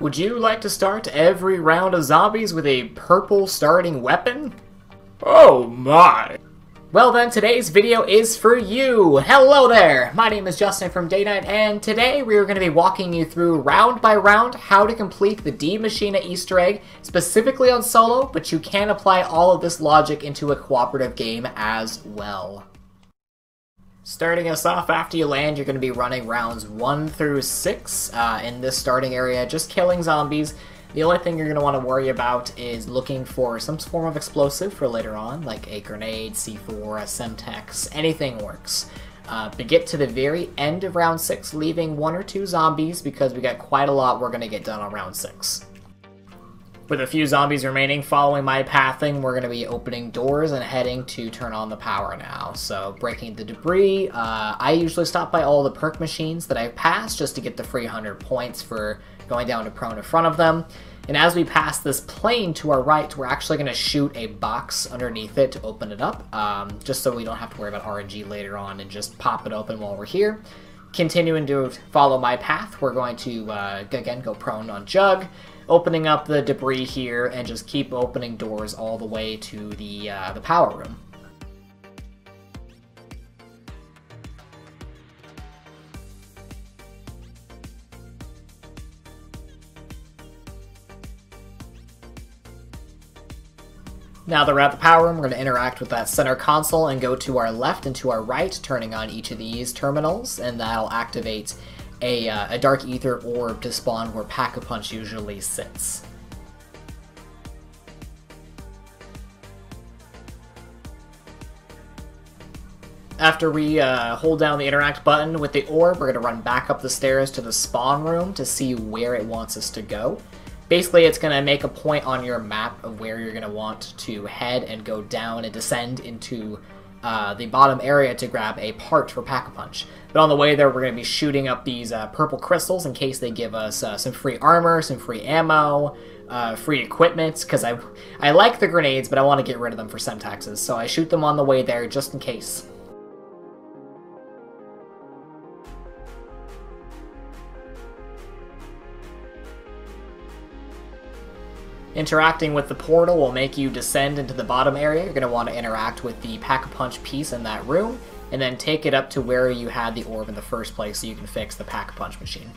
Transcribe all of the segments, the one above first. Would you like to start every round of zombies with a purple starting weapon? Oh my! Well then, today's video is for you! Hello there! My name is Justin from Day Night, and today we are going to be walking you through round by round how to complete the Die Maschine Easter egg, specifically on solo, but you can apply all of this logic into a cooperative game as well. Starting us off, after you land, you're going to be running rounds 1 through 6 in this starting area, just killing zombies. The only thing you're going to want to worry about is looking for some form of explosive for later on, like a grenade, C4, a Semtex, anything works. But get to the very end of round 6, leaving 1 or 2 zombies, because we got quite a lot we're going to get done on round 6. With a few zombies remaining, following my pathing, we're going to be opening doors and heading to turn on the power now. So, breaking the debris, I usually stop by all the perk machines that I pass just to get the free 100 points for going down to prone in front of them. And as we pass this plane to our right, we're actually going to shoot a box underneath it to open it up, just so we don't have to worry about RNG later on, and just pop it open while we're here. Continuing to follow my path, we're going to, again, go prone on Jug, opening up the debris here, and just keep opening doors all the way to the power room. Now that we're at the power room, we're going to interact with that center console and go to our left and to our right, turning on each of these terminals, and that'll activate a Dark Aether orb to spawn where Pack-a-Punch usually sits. After we hold down the interact button with the orb, we're going to run back up the stairs to the spawn room to see where it wants us to go. Basically, it's going to make a point on your map of where you're going to want to head and go down and descend into the bottom area to grab a part for Pack-a-Punch. But on the way there, we're going to be shooting up these purple crystals in case they give us some free armor, some free ammo, free equipment, because I like the grenades, but I want to get rid of them for Semtexes, so I shoot them on the way there just in case. Interacting with the portal will make you descend into the bottom area. You're going to want to interact with the Pack-a-Punch piece in that room, and then take it up to where you had the orb in the first place so you can fix the Pack-a-Punch machine.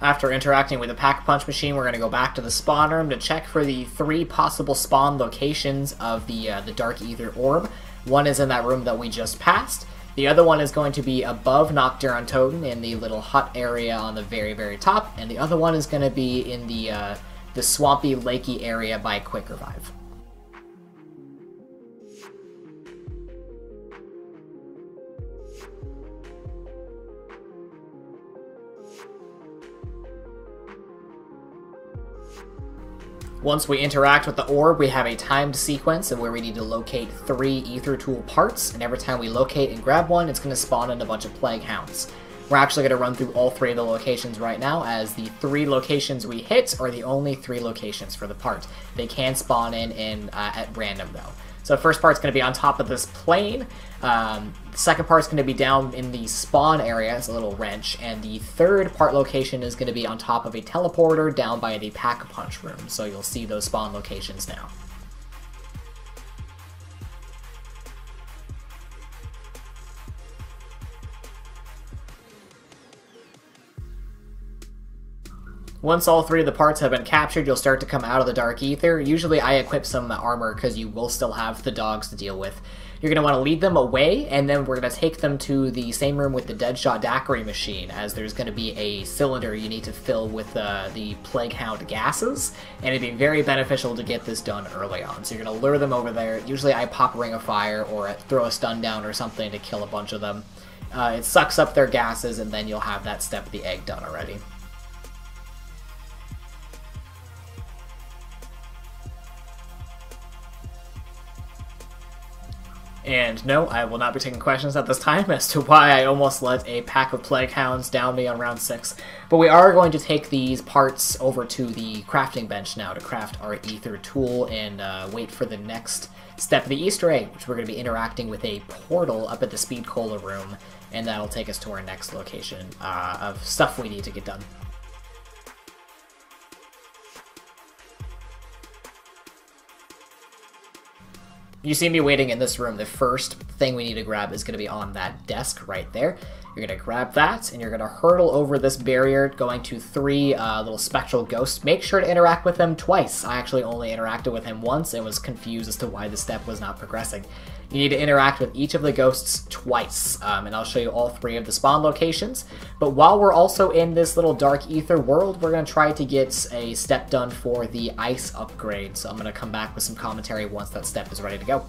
After interacting with the Pack-a-Punch machine, we're going to go back to the spawn room to check for the 3 possible spawn locations of the Dark Aether orb. One is in that room that we just passed. The other one is going to be above Nocturne Totem in the little hut area on the very, very top, and the other one is going to be in the swampy, lakey area by Quick Revive. Once we interact with the orb, we have a timed sequence of where we need to locate 3 Aether Tool parts, and every time we locate and grab one, it's going to spawn in a bunch of Plague Hounds. We're actually going to run through all 3 of the locations right now, as the 3 locations we hit are the only 3 locations for the part. They can spawn in at random, though. So the first part's going to be on top of this plane, the second part's going to be down in the spawn area, it's a little wrench, and the third part location is going to be on top of a teleporter down by the Pack-a-Punch room, so you'll see those spawn locations now. Once all 3 of the parts have been captured, you'll start to come out of the Dark Aether. Usually I equip some armor because you will still have the dogs to deal with. You're going to want to lead them away, and then we're going to take them to the same room with the Deadshot Daiquiri machine, as there's going to be a cylinder you need to fill with the Plague Hound gases, and it'd be very beneficial to get this done early on. So you're going to lure them over there. Usually I pop Ring of Fire or throw a stun down or something to kill a bunch of them. It sucks up their gases, and then you'll have that step of the egg done already. And no, I will not be taking questions at this time as to why I almost let a pack of Plague Hounds down me on round 6. But we are going to take these parts over to the crafting bench now to craft our Aether tool and wait for the next step of the Easter egg, which we're going to be interacting with a portal up at the Speed Cola room and that'll take us to our next location of stuff we need to get done. You see me waiting in this room. The first thing we need to grab is going to be on that desk right there. You're going to grab that, and you're going to hurtle over this barrier, going to three little spectral ghosts. Make sure to interact with them twice. I actually only interacted with him once and was confused as to why the step was not progressing. You need to interact with each of the ghosts twice, and I'll show you all three of the spawn locations. But while we're also in this little Dark Aether world, we're going to try to get a step done for the ice upgrade, so I'm going to come back with some commentary once that step is ready to go.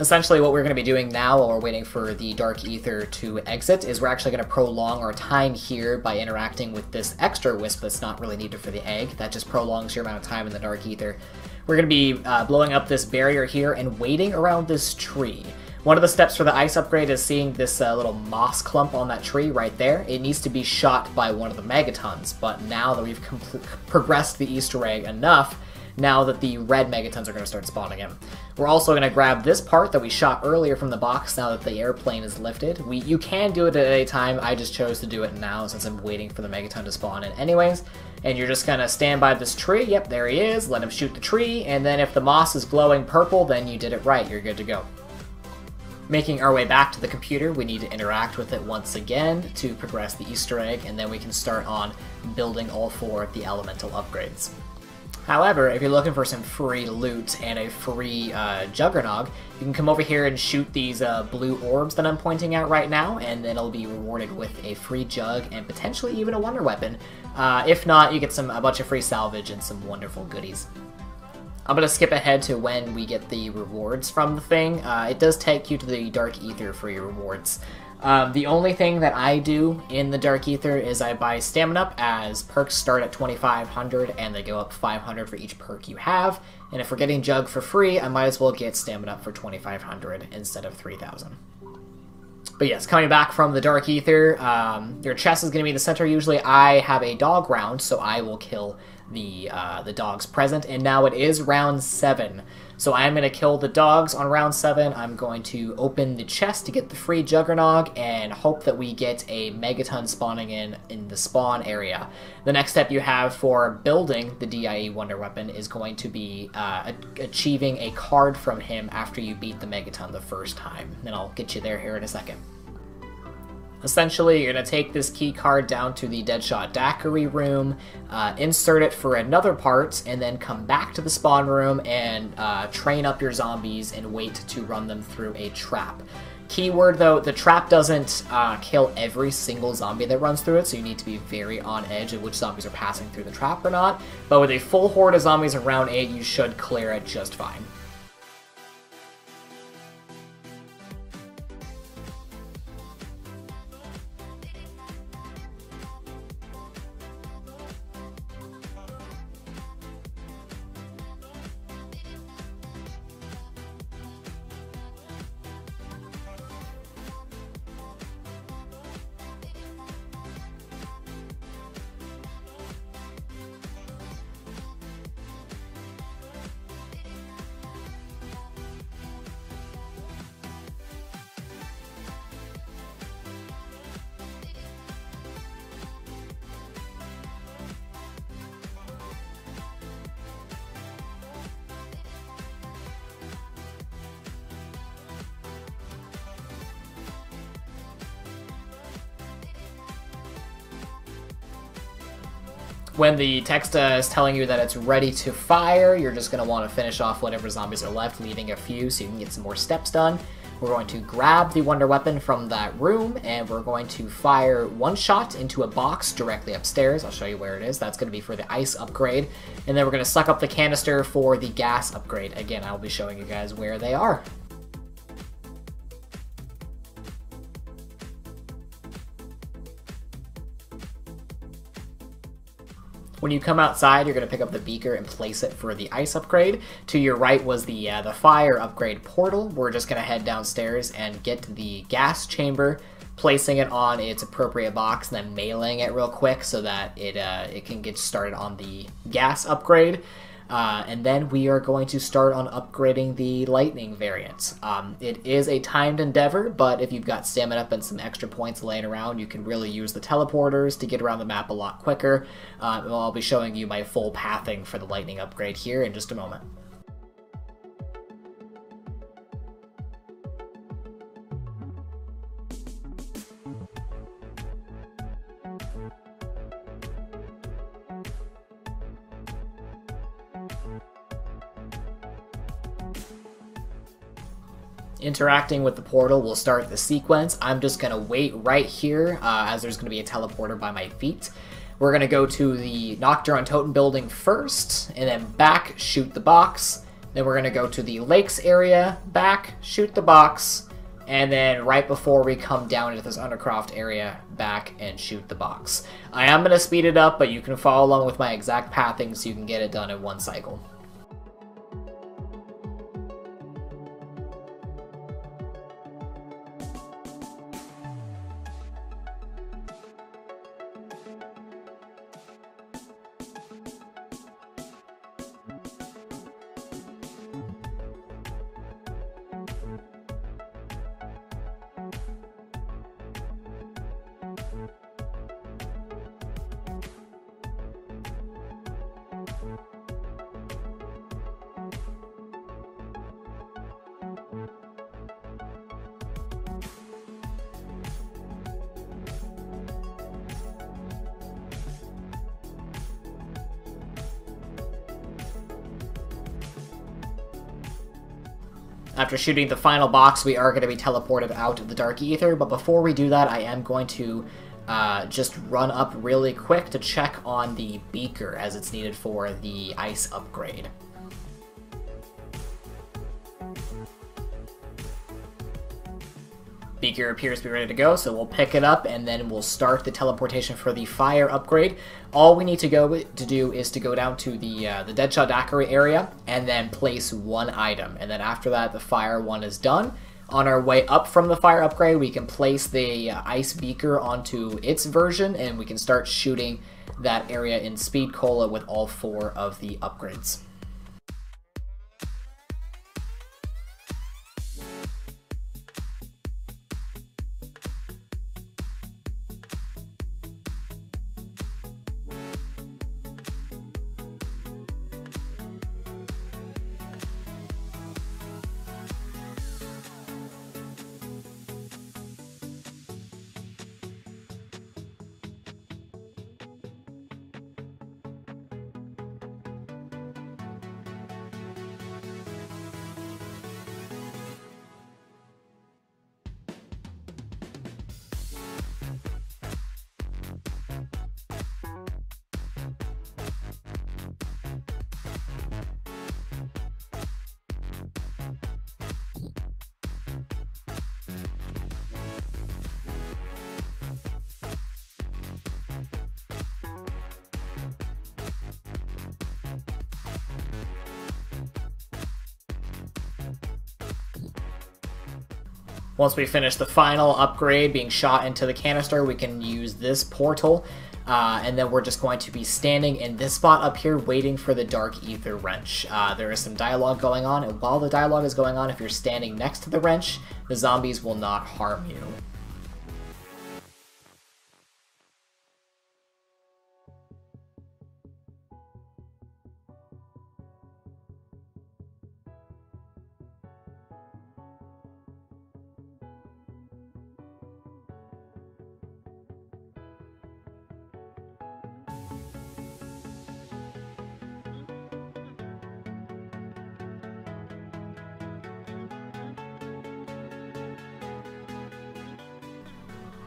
Essentially what we're going to be doing now while we're waiting for the Dark Aether to exit is we're actually going to prolong our time here by interacting with this extra wisp that's not really needed for the egg. That just prolongs your amount of time in the Dark Aether. We're going to be blowing up this barrier here and waiting around this tree. One of the steps for the ice upgrade is seeing this little moss clump on that tree right there. It needs to be shot by one of the megatons, but now that we've progressed the Easter egg enough, now that the red megatons are going to start spawning in. We're also going to grab this part that we shot earlier from the box now that the airplane is lifted. You can do it at any time, I just chose to do it now since I'm waiting for the megaton to spawn in anyways. And you're just going to stand by this tree, yep, there he is, let him shoot the tree, and then if the moss is glowing purple, then you did it right, you're good to go. Making our way back to the computer, we need to interact with it once again to progress the Easter egg, and then we can start on building all four of the elemental upgrades. However, if you're looking for some free loot and a free Juggernog, you can come over here and shoot these blue orbs that I'm pointing at right now, and then it'll be rewarded with a free jug and potentially even a wonder weapon. If not, you get a bunch of free salvage and some wonderful goodies. I'm going to skip ahead to when we get the rewards from the thing. It does take you to the Dark Aether for your rewards. The only thing that I do in the Dark Aether is I buy Stamina Up, as perks start at 2,500 and they go up 500 for each perk you have, and if we're getting Jug for free, I might as well get Stamina Up for 2,500 instead of 3,000. But yes, coming back from the Dark Aether, your chest is going to be in the center usually. I have a dog round, so I will kill the dogs present, and now it is round 7. So I'm going to kill the dogs on round 7, I'm going to open the chest to get the free Juggernog, and hope that we get a Megaton spawning in the spawn area. The next step you have for building the DIE Wonder Weapon is going to be achieving a card from him after you beat the Megaton the first time, and I'll get you there here in a second. Essentially, you're going to take this key card down to the Deadshot Daiquiri room, insert it for another part, and then come back to the spawn room and train up your zombies and wait to run them through a trap. Keyword though, the trap doesn't kill every single zombie that runs through it, so you need to be very on edge of which zombies are passing through the trap or not, but with a full horde of zombies in round 8, you should clear it just fine. When the text is telling you that it's ready to fire, you're just going to want to finish off whatever zombies are left, leaving a few so you can get some more steps done. We're going to grab the Wonder Weapon from that room, and we're going to fire one shot into a box directly upstairs. I'll show you where it is. That's going to be for the ice upgrade. And then we're going to suck up the canister for the gas upgrade. Again, I'll be showing you guys where they are. When you come outside, you're going to pick up the beaker and place it for the ice upgrade. To your right was the fire upgrade portal. We're just going to head downstairs and get the gas chamber, placing it on its appropriate box and then mailing it real quick so that it can get started on the gas upgrade. And then we are going to start on upgrading the lightning variants. It is a timed endeavor, but if you've got stamina up and some extra points laying around, you can really use the teleporters to get around the map a lot quicker. I'll be showing you my full pathing for the lightning upgrade here in just a moment. Interacting with the portal will start the sequence. I'm just going to wait right here as there's going to be a teleporter by my feet. We're going to go to the Nocturne Totem building first, and then back, shoot the box. Then we're going to go to the Lakes area, back, shoot the box. And then right before we come down into this Undercroft area, back and shoot the box. I am going to speed it up, but you can follow along with my exact pathing so you can get it done in one cycle. After shooting the final box, we are going to be teleported out of the Dark Aether, but before we do that, I am going to just run up really quick to check on the beaker as it's needed for the ice upgrade. Beaker appears to be ready to go, so we'll pick it up and then we'll start the teleportation for the fire upgrade. All we need to do is to go down to the Deadshot Daiquiri area and then place one item. And then after that, the fire one is done. On our way up from the fire upgrade, we can place the ice beaker onto its version and we can start shooting that area in Speed Cola with all four of the upgrades. Once we finish the final upgrade being shot into the canister, we can use this portal, and then we're just going to be standing in this spot up here waiting for the Dark Aether wrench. There is some dialogue going on, and while the dialogue is going on, if you're standing next to the wrench, the zombies will not harm you.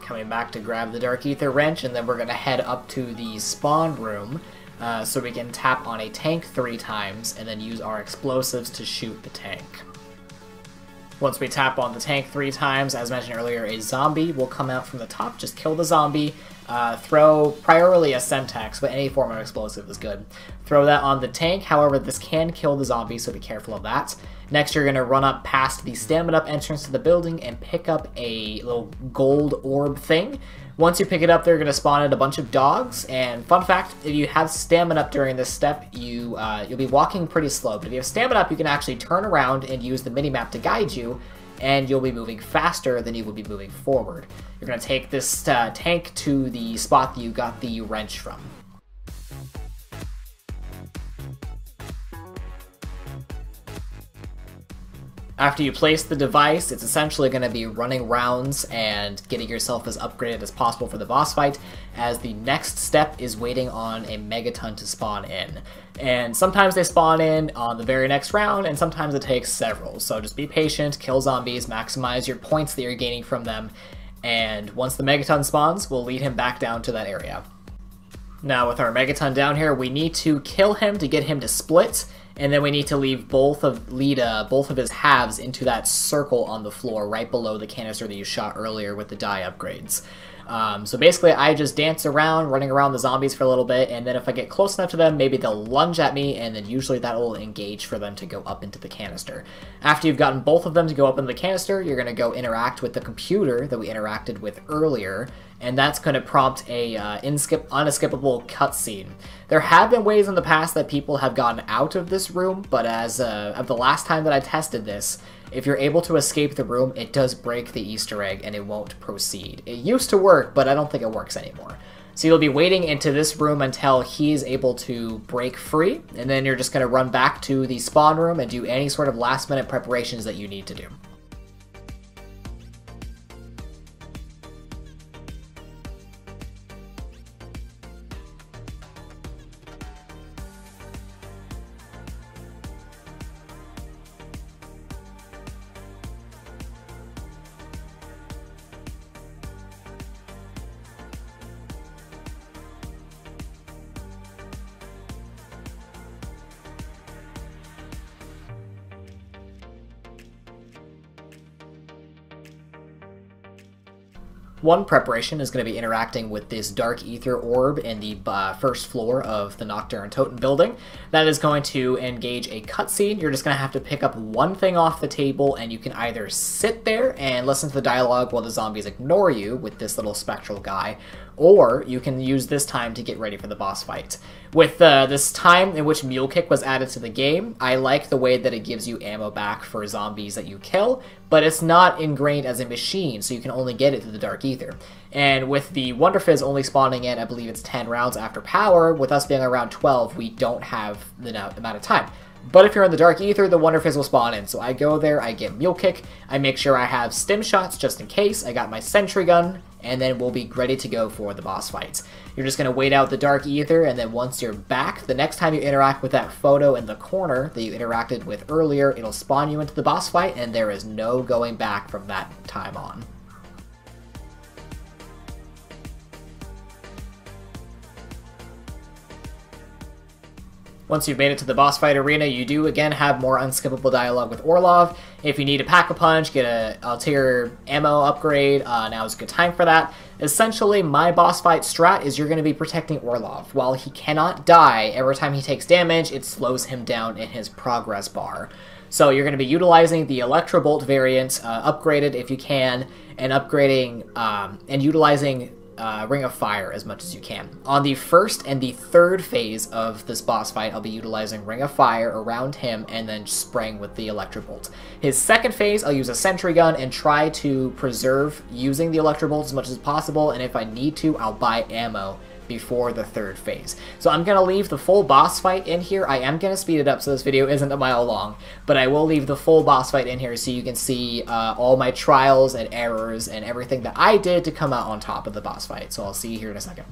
Coming back to grab the Dark Aether wrench, and then we're going to head up to the spawn room so we can tap on a tank 3 times and then use our explosives to shoot the tank. Once we tap on the tank 3 times, as mentioned earlier, a zombie will come out from the top. Just kill the zombie, Throw priorily a Semtex, but any form of explosive is good. Throw that on the tank, however this can kill the zombie, so be careful of that. Next you're going to run up past the Stamina Up entrance to the building and pick up a little gold orb thing. Once you pick it up, they're going to spawn in a bunch of dogs, and fun fact, if you have Stamina Up during this step, you'll be walking pretty slow, but if you have Stamina Up, you can actually turn around and use the minimap to guide you, and you'll be moving faster than you would be moving forward. You're going to take this tank to the spot that you got the wrench from. After you place the device, it's essentially going to be running rounds and getting yourself as upgraded as possible for the boss fight, as the next step is waiting on a megaton to spawn in. And sometimes they spawn in on the very next round, and sometimes it takes several. So just be patient, kill zombies, maximize your points that you're gaining from them, and once the megaton spawns, we'll lead him back down to that area. Now with our megaton down here, we need to kill him to get him to split, and then we need to lead both of his halves into that circle on the floor right below the canister that you shot earlier with the die upgrades. So basically I just dance around, running around the zombies for a little bit, and then if I get close enough to them, maybe they'll lunge at me, and then usually that will engage for them to go up into the canister. After you've gotten both of them to go up into the canister, you're going to go interact with the computer that we interacted with earlier, and that's going to prompt a unskippable cutscene. There have been ways in the past that people have gotten out of this room, but as of the last time that I tested this, if you're able to escape the room, it does break the Easter egg and it won't proceed. It used to work, but I don't think it works anymore. So you'll be waiting into this room until he's able to break free, and then you're just going to run back to the spawn room and do any sort of last-minute preparations that you need to do. One preparation is going to be interacting with this Dark Aether orb in the first floor of the Nocturne Totem building. That is going to engage a cutscene. You're just going to have to pick up one thing off the table, and you can either sit there and listen to the dialogue while the zombies ignore you with this little spectral guy, or you can use this time to get ready for the boss fight. With this time in which Mule Kick was added to the game, I like the way that it gives you ammo back for zombies that you kill, but it's not ingrained as a machine, so you can only get it through the Dark Aether. And with the Wonder Fizz only spawning in, I believe it's 10 rounds after power, with us being around 12, we don't have the amount of time. But if you're in the Dark Aether, the Wonder Fizz will spawn in. So I go there, I get Mule Kick, I make sure I have stim shots just in case, I got my Sentry Gun, and then we'll be ready to go for the boss fights. You're just going to wait out the Dark Aether, and then once you're back, the next time you interact with that photo in the corner that you interacted with earlier, it'll spawn you into the boss fight, and there is no going back from that time on. Once you've made it to the boss fight arena, you do again have more unskippable dialogue with Orlov. If you need a Pack-a-Punch, get an ulterior ammo upgrade, now is a good time for that. Essentially, my boss fight strat is you're going to be protecting Orlov. While he cannot die, every time he takes damage, it slows him down in his progress bar. So you're going to be utilizing the Electro Bolt variant, upgraded if you can, and upgrading and utilizing Ring of Fire as much as you can. On the first and the third phase of this boss fight, I'll be utilizing Ring of Fire around him and then spraying with the Electro Bolt. His second phase, I'll use a Sentry Gun and try to preserve using the Electro Bolt as much as possible, and if I need to, I'll buy ammo before the third phase. So I'm going to leave the full boss fight in here. I am going to speed it up so this video isn't a mile long, but I will leave the full boss fight in here so you can see all my trials and errors and everything that I did to come out on top of the boss fight. So I'll see you here in a second.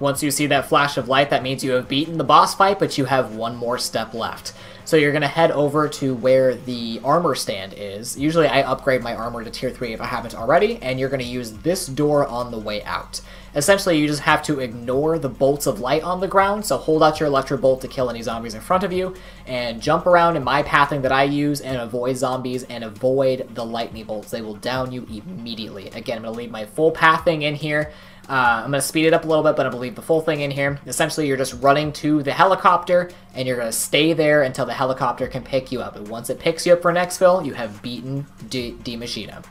Once you see that flash of light, that means you have beaten the boss fight, but you have one more step left. So you're going to head over to where the armor stand is. Usually I upgrade my armor to tier 3 if I haven't already, and you're going to use this door on the way out. Essentially, you just have to ignore the bolts of light on the ground, so hold out your Electro Bolt to kill any zombies in front of you, and jump around in my pathing that I use, and avoid zombies, and avoid the lightning bolts. They will down you immediately. Again, I'm going to leave my full pathing in here. I'm going to speed it up a little bit, but I'm going to leave the full thing in here. Essentially, you're just running to the helicopter, and you're going to stay there until the helicopter can pick you up. And once it picks you up for next fill, you have beaten Die Maschine.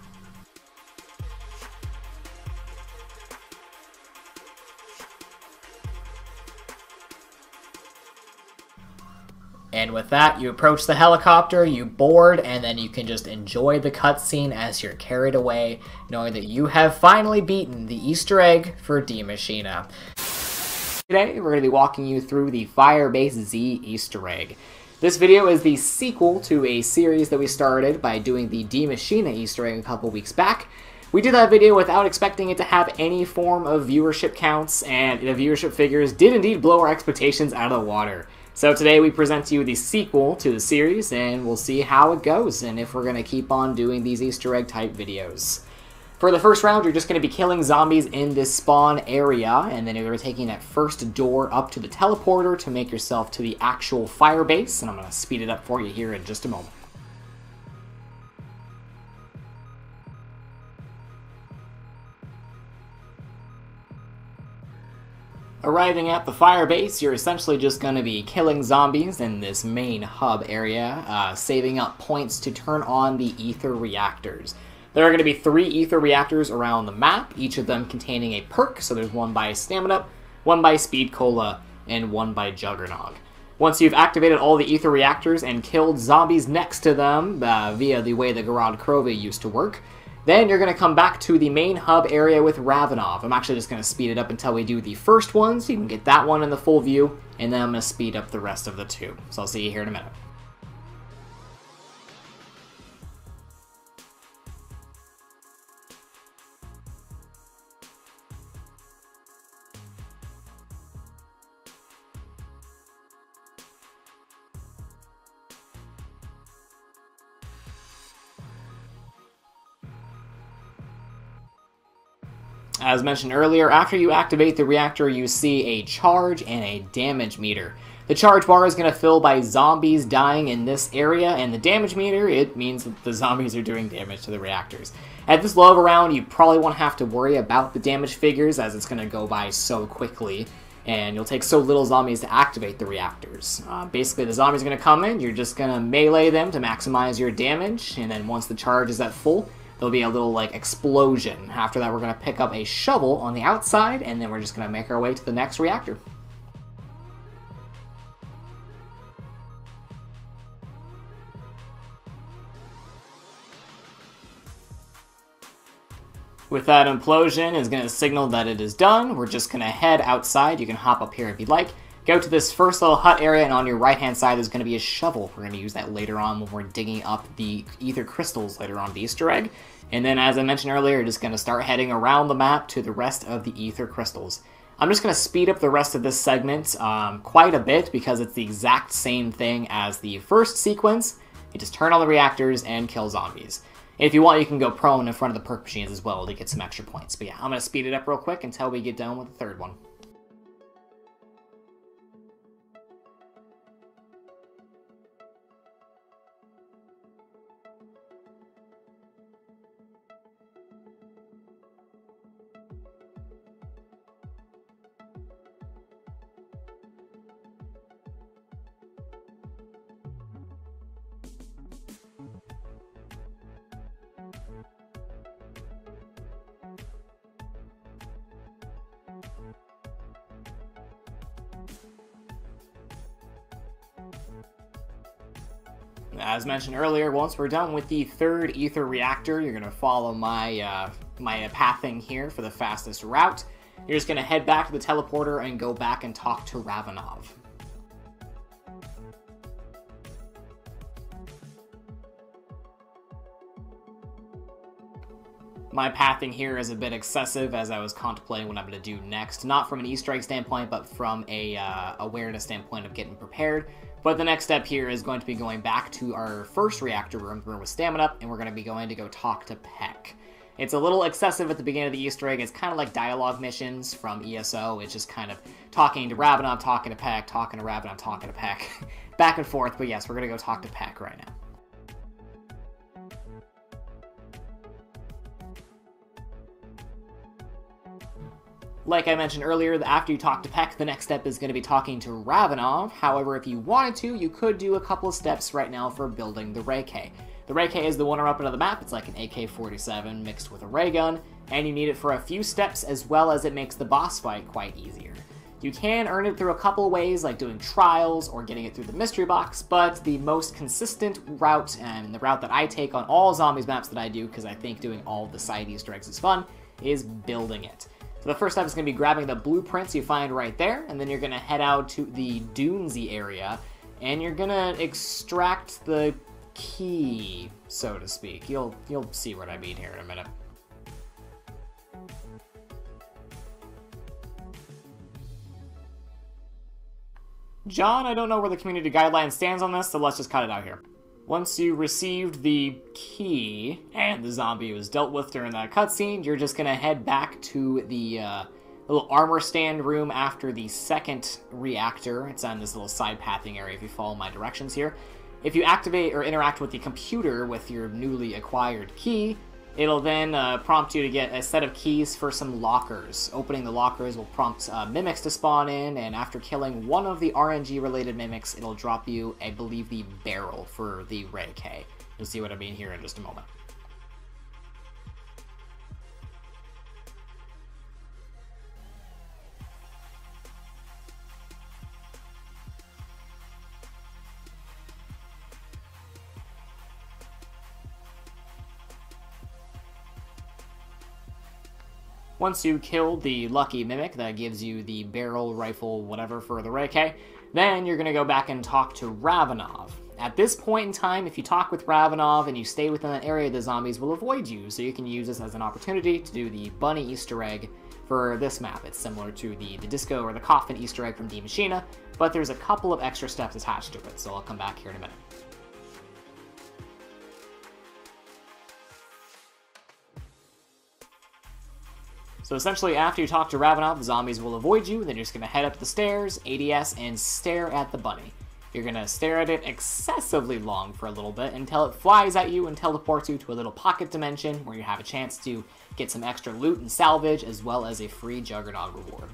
And with that, you approach the helicopter, you board, and then you can just enjoy the cutscene as you're carried away, knowing that you have finally beaten the Easter egg for Die Maschine. Today, we're going to be walking you through the Firebase Z Easter egg. This video is the sequel to a series that we started by doing the Die Maschine Easter egg a couple weeks back. We did that video without expecting it to have any form of viewership counts, and the viewership figures did indeed blow our expectations out of the water. So today we present to you the sequel to the series, and we'll see how it goes and if we're going to keep on doing these Easter egg type videos. For the first round, you're just going to be killing zombies in this spawn area, and then you're taking that first door up to the teleporter to make yourself to the actual fire base, and I'm going to speed it up for you here in just a moment. Arriving at the Firebase, you're essentially just going to be killing zombies in this main hub area, saving up points to turn on the Aether reactors. There are going to be 3 Aether reactors around the map, each of them containing a perk, so there's one by Stamina Up, one by Speed Cola, and one by Juggernog. Once you've activated all the Aether reactors and killed zombies next to them via the way the Garad Krova used to work, then you're going to come back to the main hub area with Ravenov. I'm actually just going to speed it up until we do the first one, so you can get that one in the full view, and then I'm going to speed up the rest of the two. So I'll see you here in a minute. As mentioned earlier, after you activate the reactor, you see a charge and a damage meter. The charge bar is going to fill by zombies dying in this area, and the damage meter, it means that the zombies are doing damage to the reactors. At this low of a round, you probably won't have to worry about the damage figures, as it's going to go by so quickly, and you'll take so little zombies to activate the reactors. Basically, the zombies are going to come in, you're just going to melee them to maximize your damage, and then once the charge is at full, there'll be a little, like, explosion. After that, we're going to pick up a shovel on the outside, and then we're just going to make our way to the next reactor. With that, implosion is going to signal that it is done. We're just going to head outside. You can hop up here if you'd like. Go to this first little hut area, and on your right-hand side, there's going to be a shovel. We're going to use that later on when we're digging up the Aether crystals later on the Easter egg. And then, as I mentioned earlier, just going to start heading around the map to the rest of the Aether crystals. I'm just going to speed up the rest of this segment quite a bit because it's the exact same thing as the first sequence. You just turn on the reactors and kill zombies. And if you want, you can go prone in front of the perk machines as well to get some extra points. But yeah, I'm going to speed it up real quick until we get done with the third one. As mentioned earlier, once we're done with the third Aether reactor, you're going to follow my pathing here for the fastest route. You're just going to head back to the teleporter and go back and talk to Ravenov. My pathing here is a bit excessive, as I was contemplating what I'm going to do next, not from an Easter egg standpoint, but from a awareness standpoint of getting prepared. But the next step here is going to be going back to our first reactor room, the room with Stamina Up, and we're going to be going to go talk to Peck. It's a little excessive at the beginning of the Easter egg. It's kind of like dialogue missions from ESO. It's just kind of talking to Ravenov, talking to Peck, talking to Ravenov, talking to Peck, back and forth. But yes, we're going to go talk to Peck right now. Like I mentioned earlier, after you talk to Peck, the next step is going to be talking to Ravenov. However, if you wanted to, you could do a couple of steps right now for building the Ray K. The Ray K is the one weapon on the map. It's like an AK-47 mixed with a ray gun, and you need it for a few steps, as well as it makes the boss fight quite easier. You can earn it through a couple ways, like doing trials or getting it through the mystery box, but the most consistent route, and the route that I take on all zombies maps that I do, because I think doing all the side Easter eggs is fun, is building it. So the first step is going to be grabbing the blueprints you find right there, and then you're going to head out to the Dunesy area, and you're going to extract the key, so to speak. You'll see what I mean here in a minute. John, I don't know where the community guideline stands on this, so let's just cut it out here. Once you received the key and the zombie was dealt with during that cutscene, you're just going to head back to the little armor stand room after the second reactor. It's on this little side pathing area if you follow my directions here. If you activate or interact with the computer with your newly acquired key, it'll then prompt you to get a set of keys for some lockers. Opening the lockers will prompt mimics to spawn in, and after killing one of the RNG-related mimics, it'll drop you, I believe, the barrel for the Ray K. You'll see what I mean here in just a moment. Once you kill the lucky mimic that gives you the barrel, rifle, whatever for the Ray K, then you're going to go back and talk to Ravenov. At this point in time, if you talk with Ravenov and you stay within that area, the zombies will avoid you, so you can use this as an opportunity to do the bunny Easter egg for this map. It's similar to the disco or the coffin Easter egg from Die Maschine, but there's a couple of extra steps attached to it, so I'll come back here in a minute. So essentially, after you talk to Ravenov, the zombies will avoid you, and then you're just going to head up the stairs, ADS, and stare at the bunny. You're going to stare at it excessively long for a little bit until it flies at you and teleports you to a little pocket dimension where you have a chance to get some extra loot and salvage, as well as a free Juggernog reward.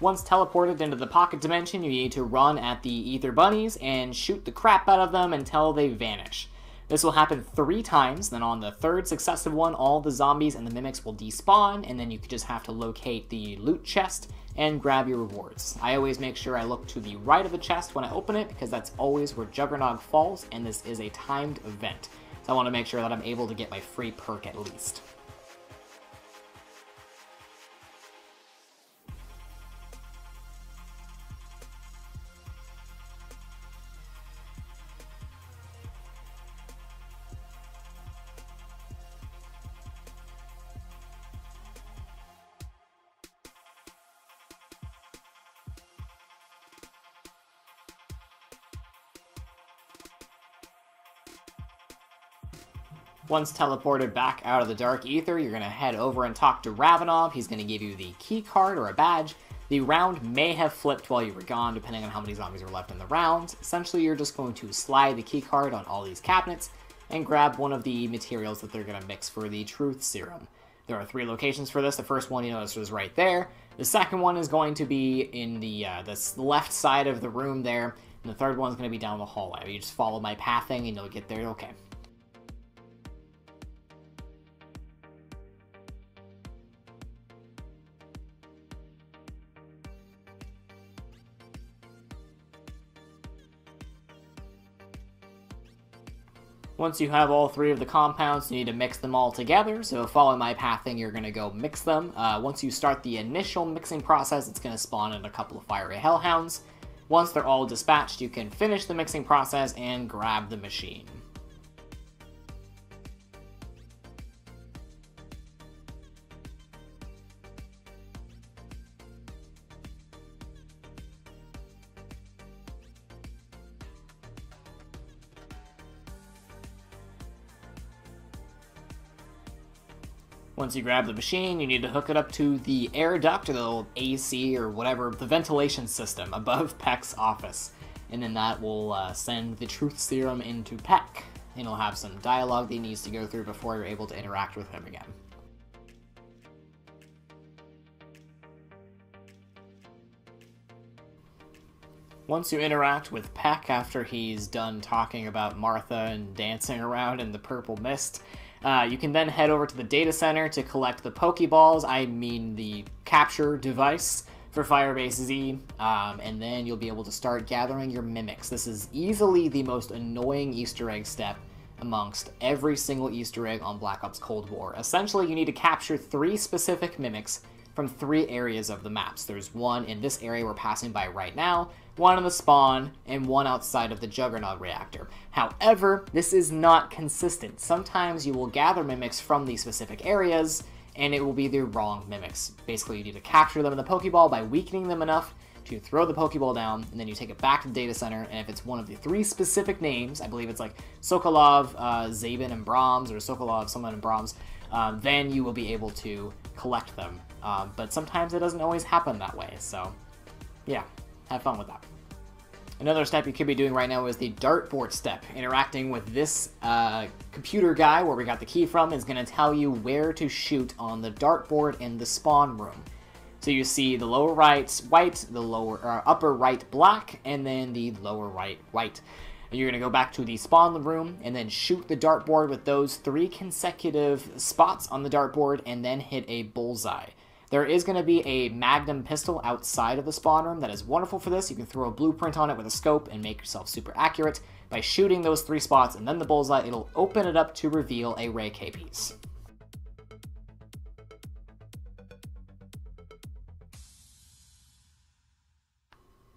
Once teleported into the pocket dimension, you need to run at the Aether bunnies and shoot the crap out of them until they vanish. This will happen 3 times, then on the 3rd successive one, all the zombies and the mimics will despawn, and then you just have to locate the loot chest and grab your rewards. I always make sure I look to the right of the chest when I open it, because that's always where Juggernog falls, and this is a timed event. So I want to make sure that I'm able to get my free perk at least. Once teleported back out of the Dark Aether, you're going to head over and talk to Ravenov. He's going to give you the key card or a badge. The round may have flipped while you were gone, depending on how many zombies are left in the round. Essentially, you're just going to slide the key card on all these cabinets and grab one of the materials that they're going to mix for the Truth Serum. There are 3 locations for this. The first one you noticed was right there. The second one is going to be in the this left side of the room there. And the third one's going to be down the hallway. You just follow my pathing and you'll get there. Okay. Once you have all 3 of the compounds, you need to mix them all together, so following my pathing, you're going to go mix them. Once you start the initial mixing process, it's going to spawn in a couple of fiery hellhounds. Once they're all dispatched, you can finish the mixing process and grab the machine. Once you grab the machine, you need to hook it up to the air duct or the old AC or whatever, the ventilation system above Peck's office. And then that will send the truth serum into Peck. And he'll have some dialogue that he needs to go through before you're able to interact with him again. Once you interact with Peck after he's done talking about Martha and dancing around in the purple mist, you can then head over to the data center to collect the Pokeballs, I mean the capture device for Firebase Z, and then you'll be able to start gathering your Mimics. This is easily the most annoying Easter egg step amongst every single Easter egg on Black Ops Cold War. Essentially, you need to capture 3 specific Mimics from 3 areas of the maps. There's one in this area we're passing by right now, one in the spawn, and one outside of the Juggernog reactor. However, this is not consistent. Sometimes you will gather Mimics from these specific areas, and it will be the wrong Mimics. Basically, you need to capture them in the Pokeball by weakening them enough to throw the Pokeball down, and then you take it back to the data center, and if it's one of the 3 specific names, I believe it's like Sokolov, Zabin, and Brahms, or Sokolov, someone and Brahms, then you will be able to collect them. But sometimes it doesn't always happen that way, so yeah. Have fun with that. Another step you could be doing right now is the dartboard step. Interacting with this computer guy where we got the key from is going to tell you where to shoot on the dartboard in the spawn room. So you see the lower right white, the upper right black, and then the lower right white. And you're going to go back to the spawn room and then shoot the dartboard with those 3 consecutive spots on the dartboard and then hit a bullseye. There is going to be a Magnum pistol outside of the spawn room that is wonderful for this. You can throw a blueprint on it with a scope and make yourself super accurate. By shooting those 3 spots and then the bullseye, it'll open it up to reveal a Ray K piece.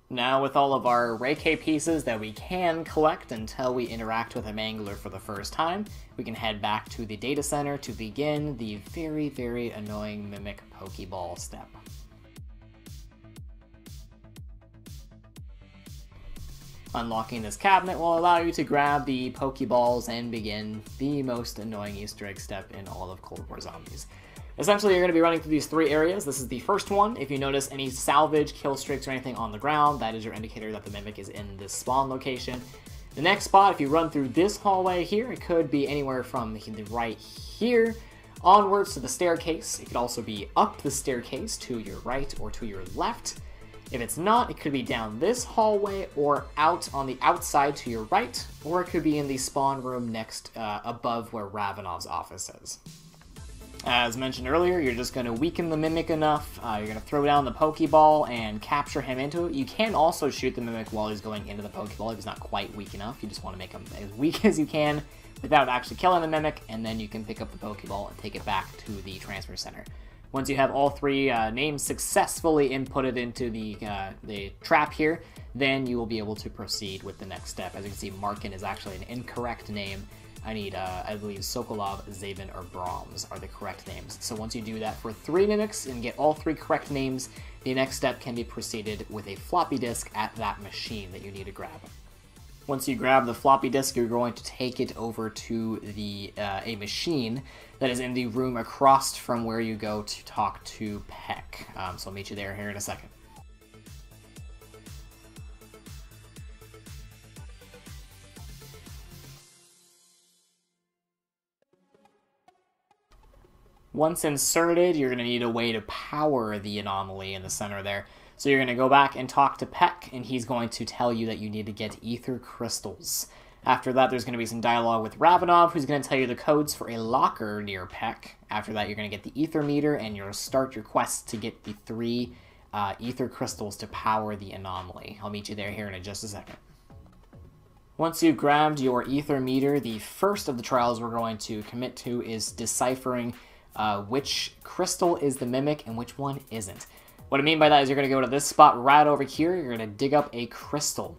Now with all of our Ray K pieces that we can collect until we interact with a Mangler for the first time, we can head back to the data center to begin the very, very annoying Mimic Pokeball step. Unlocking this cabinet will allow you to grab the Pokeballs and begin the most annoying Easter egg step in all of Cold War Zombies. Essentially, you're going to be running through these 3 areas. This is the first one. If you notice any salvage, kill streaks, or anything on the ground, that is your indicator that the Mimic is in this spawn location. The next spot, if you run through this hallway here, it could be anywhere from right here onwards to the staircase. It could also be up the staircase to your right or to your left. If it's not, it could be down this hallway or out on the outside to your right, or it could be in the spawn room next above where Ravenov's office is. As mentioned earlier, you're just going to weaken the Mimic enough, you're going to throw down the Pokeball and capture him into it. You can also shoot the Mimic while he's going into the Pokeball if he's not quite weak enough. You just want to make him as weak as you can without actually killing the Mimic, and then you can pick up the Pokeball and take it back to the transfer center. Once you have all 3 names successfully inputted into the trap here, then you will be able to proceed with the next step. As you can see, Markin is actually an incorrect name. I need, I believe, Sokolov, Zabin, or Brahms are the correct names. So once you do that for 3 Mimics and get all 3 correct names, the next step can be proceeded with a floppy disk at that machine that you need to grab. Once you grab the floppy disk, you're going to take it over to the a machine that is in the room across from where you go to talk to Peck. So I'll meet you there here in a second. Once inserted, you're going to need a way to power the anomaly in the center there. So you're going to go back and talk to Peck, and he's going to tell you that you need to get ether crystals. After that, there's going to be some dialogue with Ravenov, who's going to tell you the codes for a locker near Peck. After that, you're going to get the ether meter, and you'll start your quest to get the 3 ether crystals to power the anomaly. I'll meet you there here in just a second. Once you've grabbed your ether meter, the first of the trials we're going to commit to is deciphering which crystal is the Mimic and which one isn't. What I mean by that is you're going to go to this spot right over here. You're going to dig up a crystal.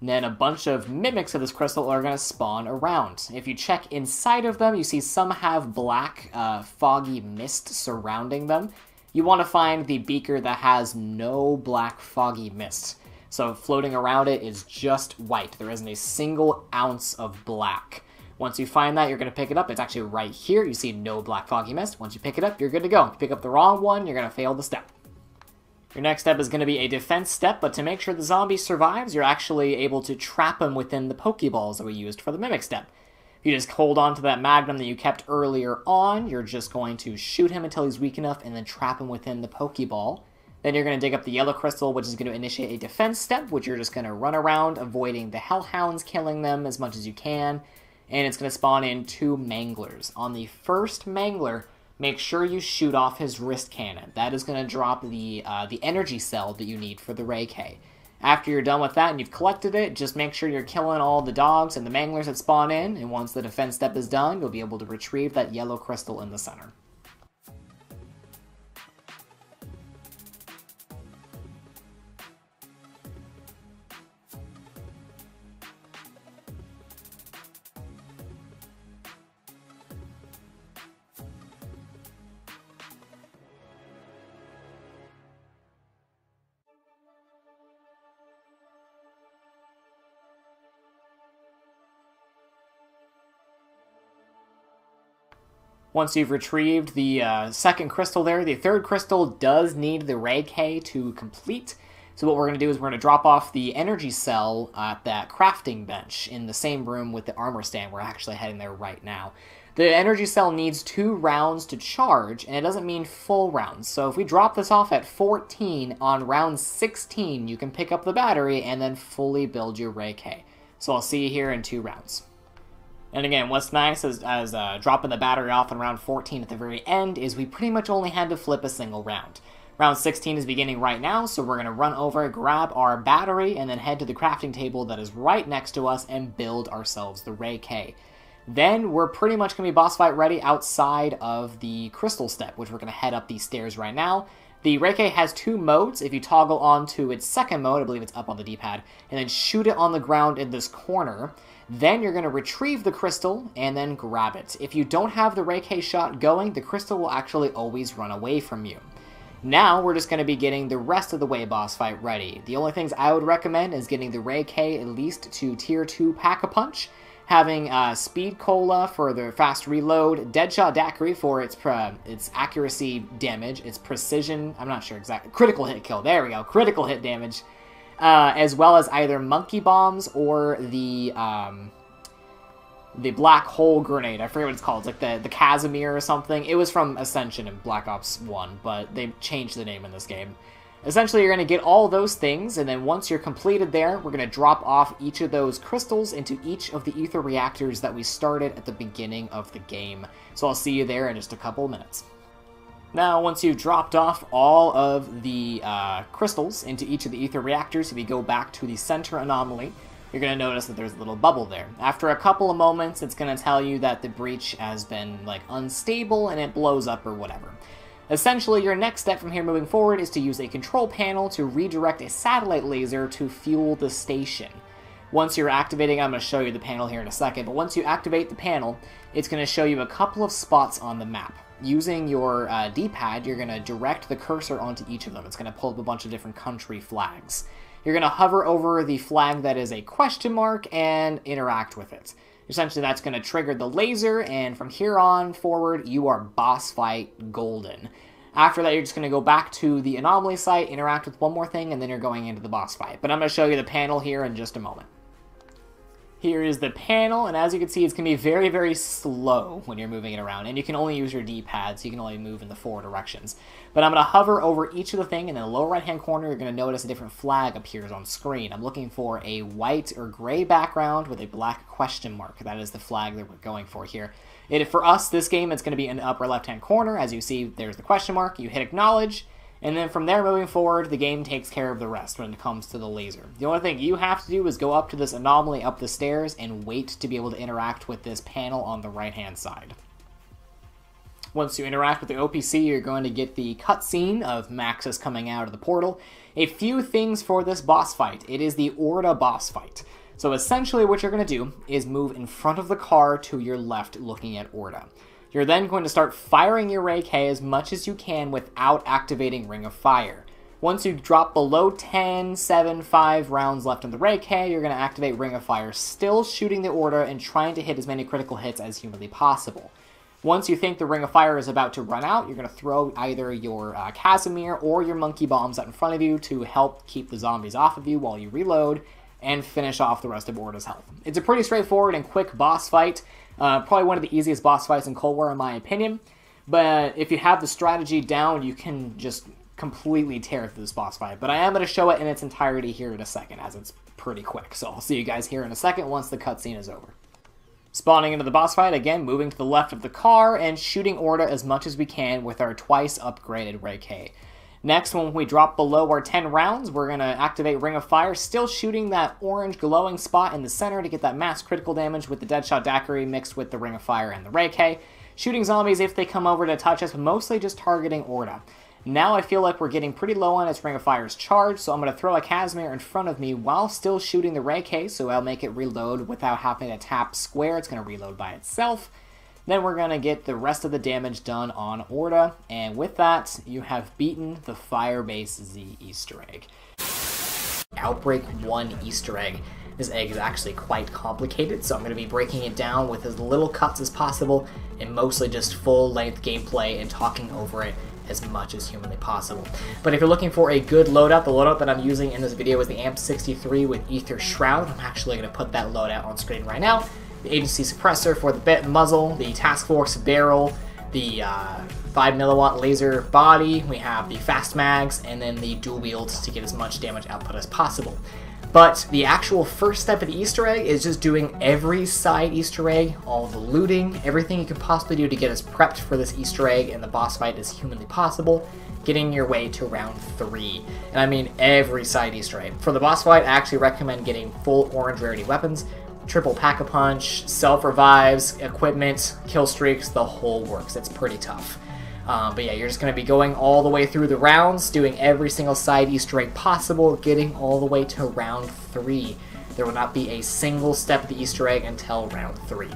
And then a bunch of mimics of this crystal are going to spawn around. If you check inside of them, you see some have black foggy mist surrounding them. You want to find the beaker that has no black foggy mist. So floating around it is just white. There isn't a single ounce of black. Once you find that, you're going to pick it up. It's actually right here. You see no black foggy mist. Once you pick it up, you're good to go. If you pick up the wrong one, you're going to fail the step. Your next step is going to be a defense step, but to make sure the zombie survives, you're actually able to trap him within the Pokeballs that we used for the Mimic step. If you just hold on to that Magnum that you kept earlier on, you're just going to shoot him until he's weak enough and then trap him within the Pokeball. Then you're going to dig up the Yellow Crystal, which is going to initiate a defense step, which you're just going to run around, avoiding the Hellhounds, killing them as much as you can, and it's going to spawn in two Manglers. On the first Mangler, make sure you shoot off his wrist cannon. That is going to drop the energy cell that you need for the Ray K. After you're done with that and you've collected it, just make sure you're killing all the dogs and the manglers that spawn in, and once the defense step is done, you'll be able to retrieve that yellow crystal in the center. Once you've retrieved the second crystal there, the third crystal does need the Ray K to complete. So what we're going to do is we're going to drop off the energy cell at that crafting bench in the same room with the armor stand. We're actually heading there right now. The energy cell needs 2 rounds to charge, and it doesn't mean full rounds. So if we drop this off at 14, on round 16, you can pick up the battery and then fully build your Ray K. So I'll see you here in 2 rounds. And again, what's nice as dropping the battery off in round 14 at the very end is we pretty much only had to flip a single round. Round 16 is beginning right now, so we're going to run over, grab our battery, and then head to the crafting table that is right next to us and build ourselves the Ray K. Then we're pretty much going to be boss fight ready outside of the crystal step, which we're going to head up these stairs right now. The Ray K has 2 modes. If you toggle on to its second mode, I believe it's up on the D-pad, and then shoot it on the ground in this corner, then you're going to retrieve the crystal and then grab it. If you don't have the Ray K shot going, the crystal will actually always run away from you. Now we're just going to be getting the rest of the way boss fight ready. The only things I would recommend is getting the Ray K at least to tier 2 Pack-a-Punch, having Speed Cola for the fast reload, Deadshot Daiquiri for its accuracy damage, its precision, I'm not sure exactly, critical hit kill, there we go, critical hit damage, as well as either monkey bombs or the black hole grenade. I forget what it's called. It's like the Kazimir or something. It was from Ascension in Black Ops 1, but they changed the name in this game. Essentially, you're going to get all those things, and then once you're completed there, we're going to drop off each of those crystals into each of the ether reactors that we started at the beginning of the game. So I'll see you there in just a couple minutes. Now, once you've dropped off all of the crystals into each of the ether reactors, if you go back to the center anomaly, you're going to notice that there's a little bubble there. After a couple of moments, it's going to tell you that the breach has been, like, unstable and it blows up or whatever. Essentially, your next step from here moving forward is to use a control panel to redirect a satellite laser to fuel the station. Once you're activating, I'm going to show you the panel here in a second, but once you activate the panel, it's going to show you a couple of spots on the map. Using your D-pad, you're going to direct the cursor onto each of them. It's going to pull up a bunch of different country flags. You're going to hover over the flag that is a question mark and interact with it. Essentially, that's going to trigger the laser, and from here on forward, you are boss fight golden. After that, you're just going to go back to the anomaly site, interact with one more thing, and then you're going into the boss fight. But I'm going to show you the panel here in just a moment. Here is the panel, and as you can see, it's going to be very, very slow when you're moving it around, and you can only use your D-pad, so you can only move in the four directions. But I'm going to hover over each of the thing, and in the lower right-hand corner, you're going to notice a different flag appears on screen. I'm looking for a white or gray background with a black question mark. That is the flag that we're going for here. For us, this game, it's going to be in the upper left-hand corner. As you see, there's the question mark. You hit acknowledge. And then from there, moving forward, the game takes care of the rest when it comes to the laser. The only thing you have to do is go up to this anomaly up the stairs and wait to be able to interact with this panel on the right-hand side. Once you interact with the OPC, you're going to get the cutscene of Maxis coming out of the portal. A few things for this boss fight. It is the Orda boss fight. So essentially what you're going to do is move in front of the car to your left looking at Orda. You're then going to start firing your Ray K as much as you can without activating Ring of Fire. Once you drop below 10, 7, 5 rounds left in the Ray K, you're going to activate Ring of Fire, still shooting the Orda and trying to hit as many critical hits as humanly possible. Once you think the Ring of Fire is about to run out, you're going to throw either your Kazimir or your Monkey Bombs out in front of you to help keep the zombies off of you while you reload, and finish off the rest of Orda's health. It's a pretty straightforward and quick boss fight. Probably one of the easiest boss fights in Cold War, in my opinion. But if you have the strategy down, you can just completely tear through this boss fight. But I am going to show it in its entirety here in a second, as it's pretty quick. So I'll see you guys here in a second once the cutscene is over. Spawning into the boss fight, again, moving to the left of the car and shooting Orda as much as we can with our twice upgraded Ray K. Next, when we drop below our 10 rounds, we're going to activate Ring of Fire, still shooting that orange glowing spot in the center to get that mass critical damage with the Deadshot Daiquiri mixed with the Ring of Fire and the Ray K. Shooting zombies if they come over to touch us, mostly just targeting Orda. Now I feel like we're getting pretty low on its Ring of Fire's charge, so I'm going to throw a Kazimir in front of me while still shooting the Ray K, so I'll make it reload without having to tap square. It's going to reload by itself. Then we're going to get the rest of the damage done on Orda, and with that, you have beaten the Firebase Z Easter egg. Outbreak 1 Easter egg. This egg is actually quite complicated, so I'm going to be breaking it down with as little cuts as possible, and mostly just full-length gameplay and talking over it as much as humanly possible. But if you're looking for a good loadout, the loadout that I'm using in this video is the AMP-63 with Aether Shroud. I'm actually going to put that loadout on screen right now. The agency suppressor for the bit muzzle, the task force barrel, the 5 milliwatt laser body, we have the fast mags, and then the dual wields to get as much damage output as possible. But the actual first step of the Easter egg is just doing every side Easter egg, all the looting, everything you can possibly do to get us prepped for this Easter egg and the boss fight as humanly possible, getting your way to round 3. And I mean every side Easter egg. For the boss fight, I actually recommend getting full orange rarity weapons, triple Pack-a-Punch, self-revives, equipment, kill streaks, the whole works. It's pretty tough. But yeah, you're just going to be going all the way through the rounds, doing every single side Easter egg possible, getting all the way to round 3. There will not be a single step of the Easter egg until round 3.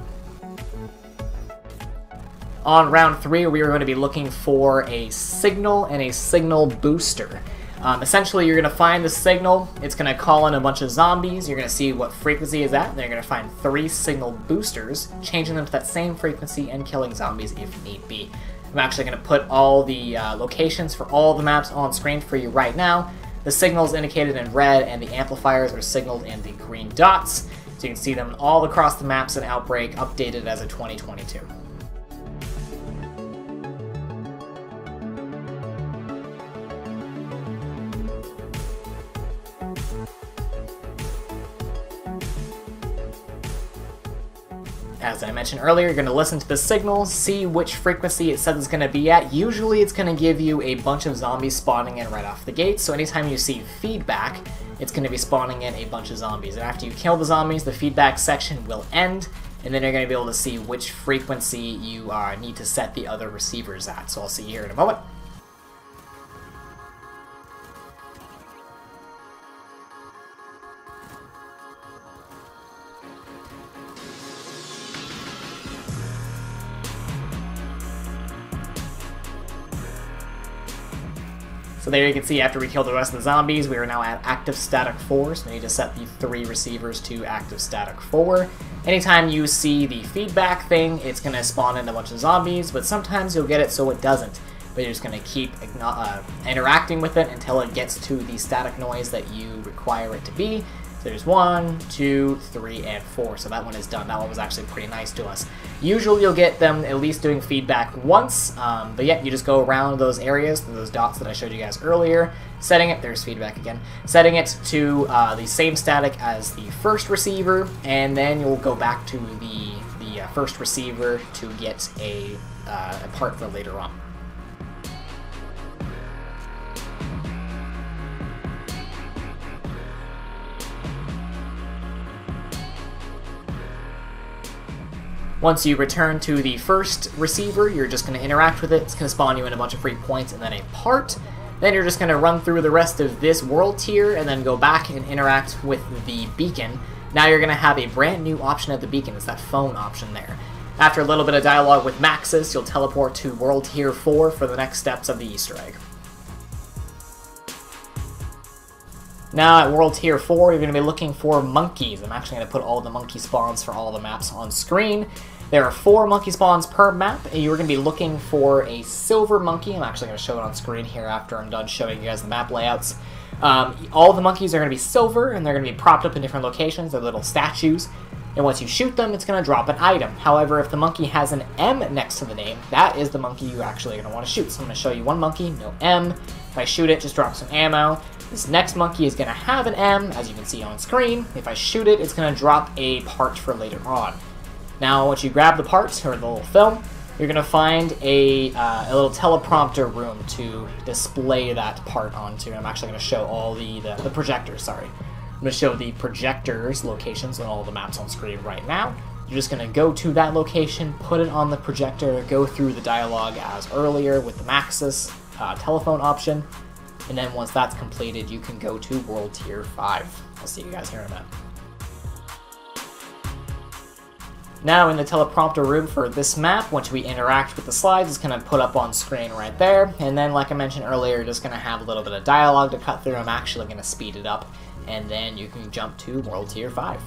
On round 3, we are going to be looking for a signal and a signal booster. Essentially, you're going to find the signal, it's going to call in a bunch of zombies, you're going to see what frequency is at, and they're going to find 3 signal boosters, changing them to that same frequency and killing zombies if need be. I'm actually going to put all the locations for all the maps on screen for you right now. The signals indicated in red and the amplifiers are signaled in the green dots, so you can see them all across the maps in Outbreak, updated as of 2022. As I mentioned earlier, you're going to listen to the signal, see which frequency it says it's going to be at. Usually it's going to give you a bunch of zombies spawning in right off the gate, so anytime you see feedback, it's going to be spawning in a bunch of zombies. And after you kill the zombies, the feedback section will end, and then you're going to be able to see which frequency you need to set the other receivers at. So I'll see you here in a moment. So there you can see after we killed the rest of the zombies, we are now at active static 4, so we need to set the 3 receivers to active static 4. Anytime you see the feedback thing, it's going to spawn in a bunch of zombies, but sometimes you'll get it so it doesn't. But you're just going to keep interacting with it until it gets to the static noise that you require it to be. So there's 1, 2, 3, and 4, so that one is done. That one was actually pretty nice to us. Usually you'll get them at least doing feedback once, but yeah, you just go around those areas, those dots that I showed you guys earlier, setting it, there's feedback again, setting it to the same static as the first receiver, and then you'll go back to the first receiver to get a part for later on. Once you return to the first receiver, you're just going to interact with it. It's going to spawn you in a bunch of free points and then a part. Then you're just going to run through the rest of this world tier and then go back and interact with the beacon. Now you're going to have a brand new option at the beacon. It's that phone option there. After a little bit of dialogue with Maxis, you'll teleport to World Tier 4 for the next steps of the Easter egg. Now at World Tier 4, you're going to be looking for monkeys. I'm actually going to put all the monkey spawns for all the maps on screen. There are 4 monkey spawns per map, and you're going to be looking for a silver monkey. I'm actually going to show it on screen here after I'm done showing you guys the map layouts. All the monkeys are going to be silver, and they're going to be propped up in different locations. They're little statues. And once you shoot them, it's going to drop an item. However, if the monkey has an M next to the name, that is the monkey you're actually going to want to shoot. So I'm going to show you one monkey, no M. If I shoot it, just drop some ammo. This next monkey is going to have an M, as you can see on screen. If I shoot it, it's going to drop a part for later on. Now, once you grab the parts, or the little film, you're going to find a little teleprompter room to display that part onto. I'm actually going to show all the projectors, sorry. I'm going to show the projectors locations on all the maps on screen right now. You're just going to go to that location, put it on the projector, go through the dialogue as earlier with the Maxis telephone option, and then once that's completed, you can go to World Tier 5. I'll see you guys here in a minute. Now in the teleprompter room for this map, once we interact with the slides, it's going to put up on screen right there, and then like I mentioned earlier, you're just going to have a little bit of dialogue to cut through. I'm actually going to speed it up, and then you can jump to World Tier 5.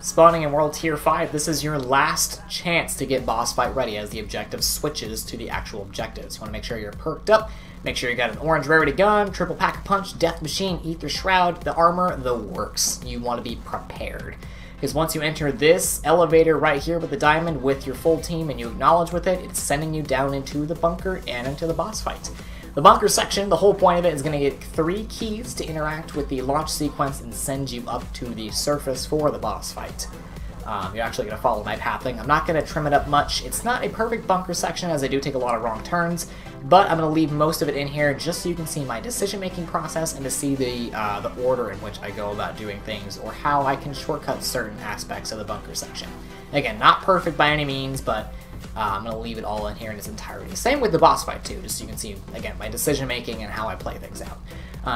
Spawning in World Tier 5, this is your last chance to get boss fight ready as the objective switches to the actual objectives. You want to make sure you're perked up, make sure you got an orange rarity gun, triple Pack-a-Punch, Death Machine, Aether Shroud, the armor, the works. You want to be prepared. Because once you enter this elevator right here with the diamond with your full team and you acknowledge with it, it's sending you down into the bunker and into the boss fight. The bunker section, the whole point of it is going to get 3 keys to interact with the launch sequence and send you up to the surface for the boss fight. You're actually going to follow my pathing. I'm not going to trim it up much. It's not a perfect bunker section as I do take a lot of wrong turns, but I'm going to leave most of it in here just so you can see my decision-making process and to see the order in which I go about doing things or how I can shortcut certain aspects of the bunker section. Again, not perfect by any means, but I'm going to leave it all in here in its entirety. Same with the boss fight too, just so you can see, again, my decision-making and how I play things out.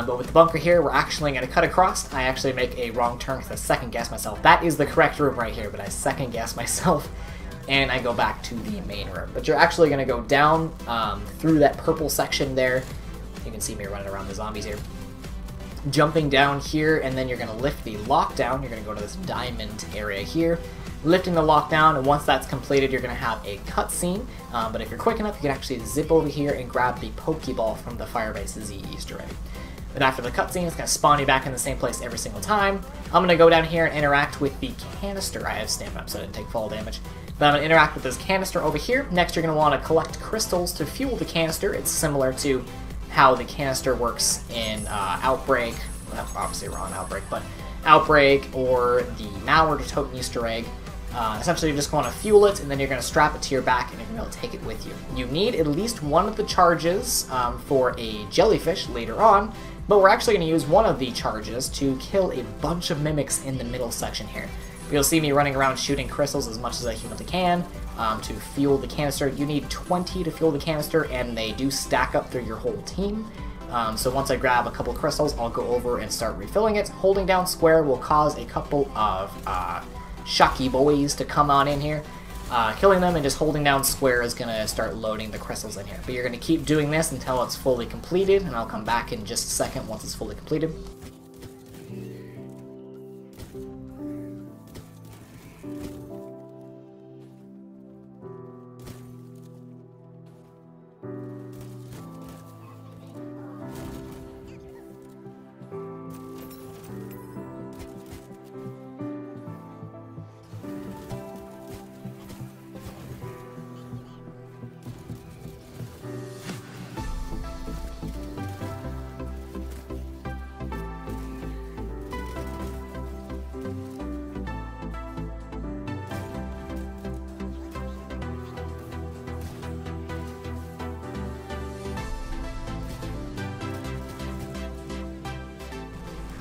But with the bunker here, we're actually going to cut across. I actually make a wrong turn because I second-guess myself. That is the correct room right here, but I second-guess myself, and I go back to the main room. But you're actually going to go down through that purple section there. You can see me running around the zombies here. Jumping down here, and then you're going to lift the lockdown. You're going to go to this diamond area here. Lifting the lockdown, and once that's completed, you're going to have a cutscene. But if you're quick enough, you can actually zip over here and grab the Pokeball from the Firebase Z Easter egg. But after the cutscene, it's going to spawn you back in the same place every single time. I'm going to go down here and interact with the canister. I have stamina up, so I didn't take fall damage. But I'm going to interact with this canister over here. Next, you're going to want to collect crystals to fuel the canister. It's similar to how the canister works in Outbreak. Well, obviously, we're on Outbreak, but Outbreak or the Mauer der Toten Easter egg. Essentially, you just want to fuel it, and then you're going to strap it to your back, and you're going to be able to take it with you. You need at least one of the charges for a jellyfish later on, but we're actually going to use one of the charges to kill a bunch of mimics in the middle section here. You'll see me running around shooting crystals as much as I humanly can to fuel the canister. You need 20 to fuel the canister, and they do stack up through your whole team. So once I grab a couple crystals, I'll go over and start refilling it. Holding down square will cause a couple of shocky boys to come on in here. Killing them and just holding down square is going to start loading the crystals in here. But you're going to keep doing this until it's fully completed, and I'll come back in just a second once it's fully completed.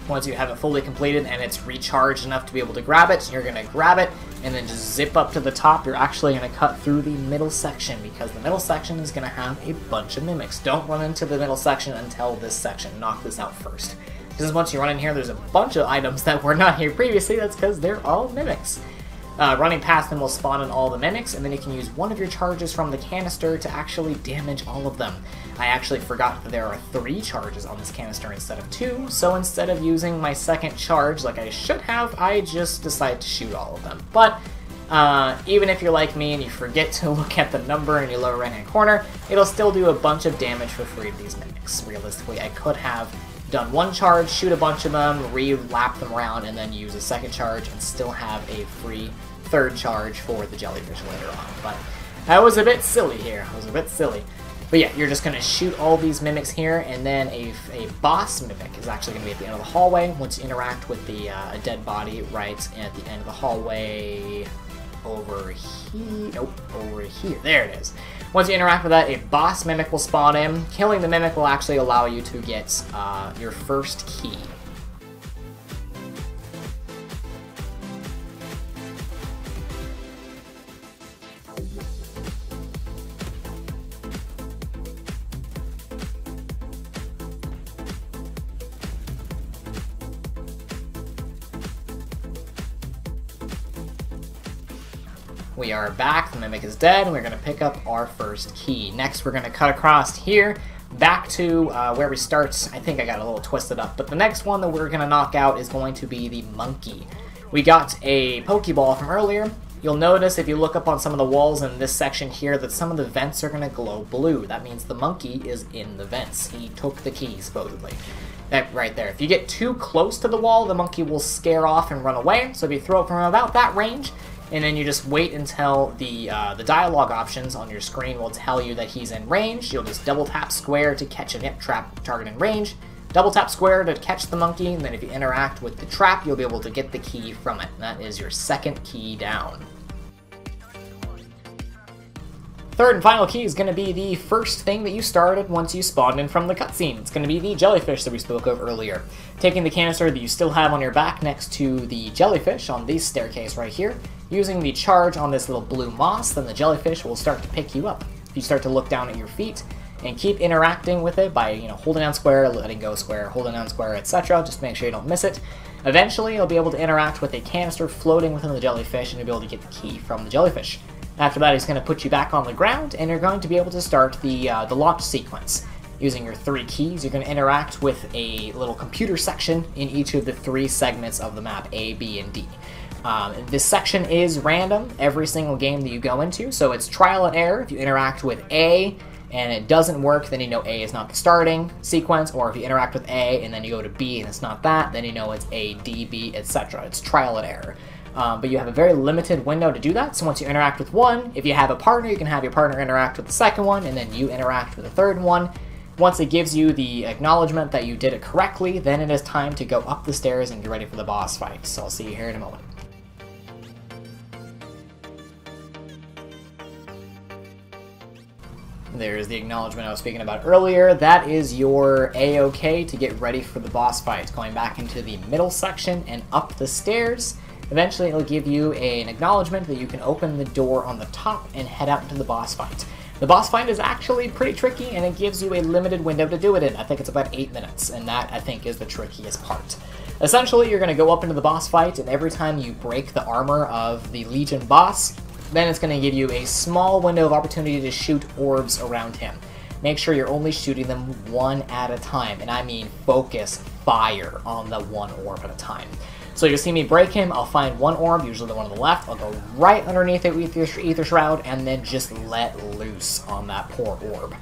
Once you have it fully completed and it's recharged enough to be able to grab it, you're going to grab it and then just zip up to the top. You're actually going to cut through the middle section because the middle section is going to have a bunch of mimics. Don't run into the middle section until this section. Knock this out first. Because once you run in here, there's a bunch of items that were not here previously. That's because they're all mimics. Running past them will spawn in all the mimics, and then you can use one of your charges from the canister to actually damage all of them. I actually forgot that there are 3 charges on this canister instead of 2, so instead of using my second charge like I should have, I just decide to shoot all of them. But even if you're like me and you forget to look at the number in your lower right hand corner, it'll still do a bunch of damage for free to these mimics. Realistically, I could have done one charge, shoot a bunch of them, re-lap them around, and then use a second charge and still have a free third charge for the jellyfish later on, but I was a bit silly here. But yeah, you're just going to shoot all these mimics here, and then a boss mimic is actually going to be at the end of the hallway. Once you interact with the dead body right at the end of the hallway over here, there it is. Once you interact with that, a boss mimic will spawn in. Killing the mimic will actually allow you to get your first key. We are back, the mimic is dead, and we're going to pick up our first key. Next, we're going to cut across here, back to where we start. I think I got a little twisted up, but the next one that we're going to knock out is going to be the monkey. We got a Pokeball from earlier. You'll notice if you look up on some of the walls in this section here that some of the vents are going to glow blue. That means the monkey is in the vents. He took the key, supposedly. That right there. If you get too close to the wall, the monkey will scare off and run away, so if you throw it from about that range, and then you just wait until the dialogue options on your screen will tell you that he's in range. You'll just double tap square to catch a nip trap target in range, double tap square to catch the monkey, and then if you interact with the trap, you'll be able to get the key from it. And that is your second key down. Third and final key is going to be the first thing that you started once you spawned in from the cutscene. It's going to be the jellyfish that we spoke of earlier. Taking the canister that you still have on your back next to the jellyfish on this staircase right here, using the charge on this little blue moss, then the jellyfish will start to pick you up. If you start to look down at your feet and keep interacting with it by, you know, holding down square, letting go square, holding down square, etc. Just make sure you don't miss it. Eventually, you'll be able to interact with a canister floating within the jellyfish and you'll be able to get the key from the jellyfish. After that, he's going to put you back on the ground, and you're going to be able to start the launch sequence. Using your 3 keys, you're going to interact with a little computer section in each of the 3 segments of the map, A, B, and D. This section is random every single game that you go into, so it's trial and error. If you interact with A and it doesn't work, then you know A is not the starting sequence, or if you interact with A and then you go to B and it's not that, then you know it's A, D, B, etc. It's trial and error. But you have a very limited window to do that, so once you interact with one, if you have a partner, you can have your partner interact with the second one, and then you interact with the third one. Once it gives you the acknowledgement that you did it correctly, then it is time to go up the stairs and get ready for the boss fight, so I'll see you here in a moment. There's the acknowledgement I was speaking about earlier. That is your A-OK to get ready for the boss fight. Going back into the middle section and up the stairs. Eventually, it'll give you an acknowledgement that you can open the door on the top and head out into the boss fight. The boss fight is actually pretty tricky, and it gives you a limited window to do it in. I think it's about 8 minutes, and that, I think, is the trickiest part. Essentially, you're going to go up into the boss fight, and every time you break the armor of the Legion boss, then it's going to give you a small window of opportunity to shoot orbs around him. Make sure you're only shooting them one at a time, and I mean focus fire on the one orb at a time. So you'll see me break him, I'll find one orb, usually the one on the left, I'll go right underneath it with your Aether Shroud, and then just let loose on that poor orb.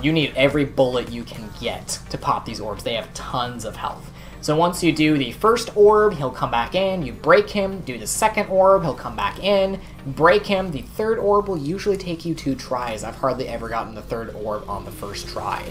You need every bullet you can get to pop these orbs, they have tons of health. So once you do the first orb, he'll come back in, you break him, do the second orb, he'll come back in, break him, the third orb will usually take you 2 tries, I've hardly ever gotten the third orb on the first try.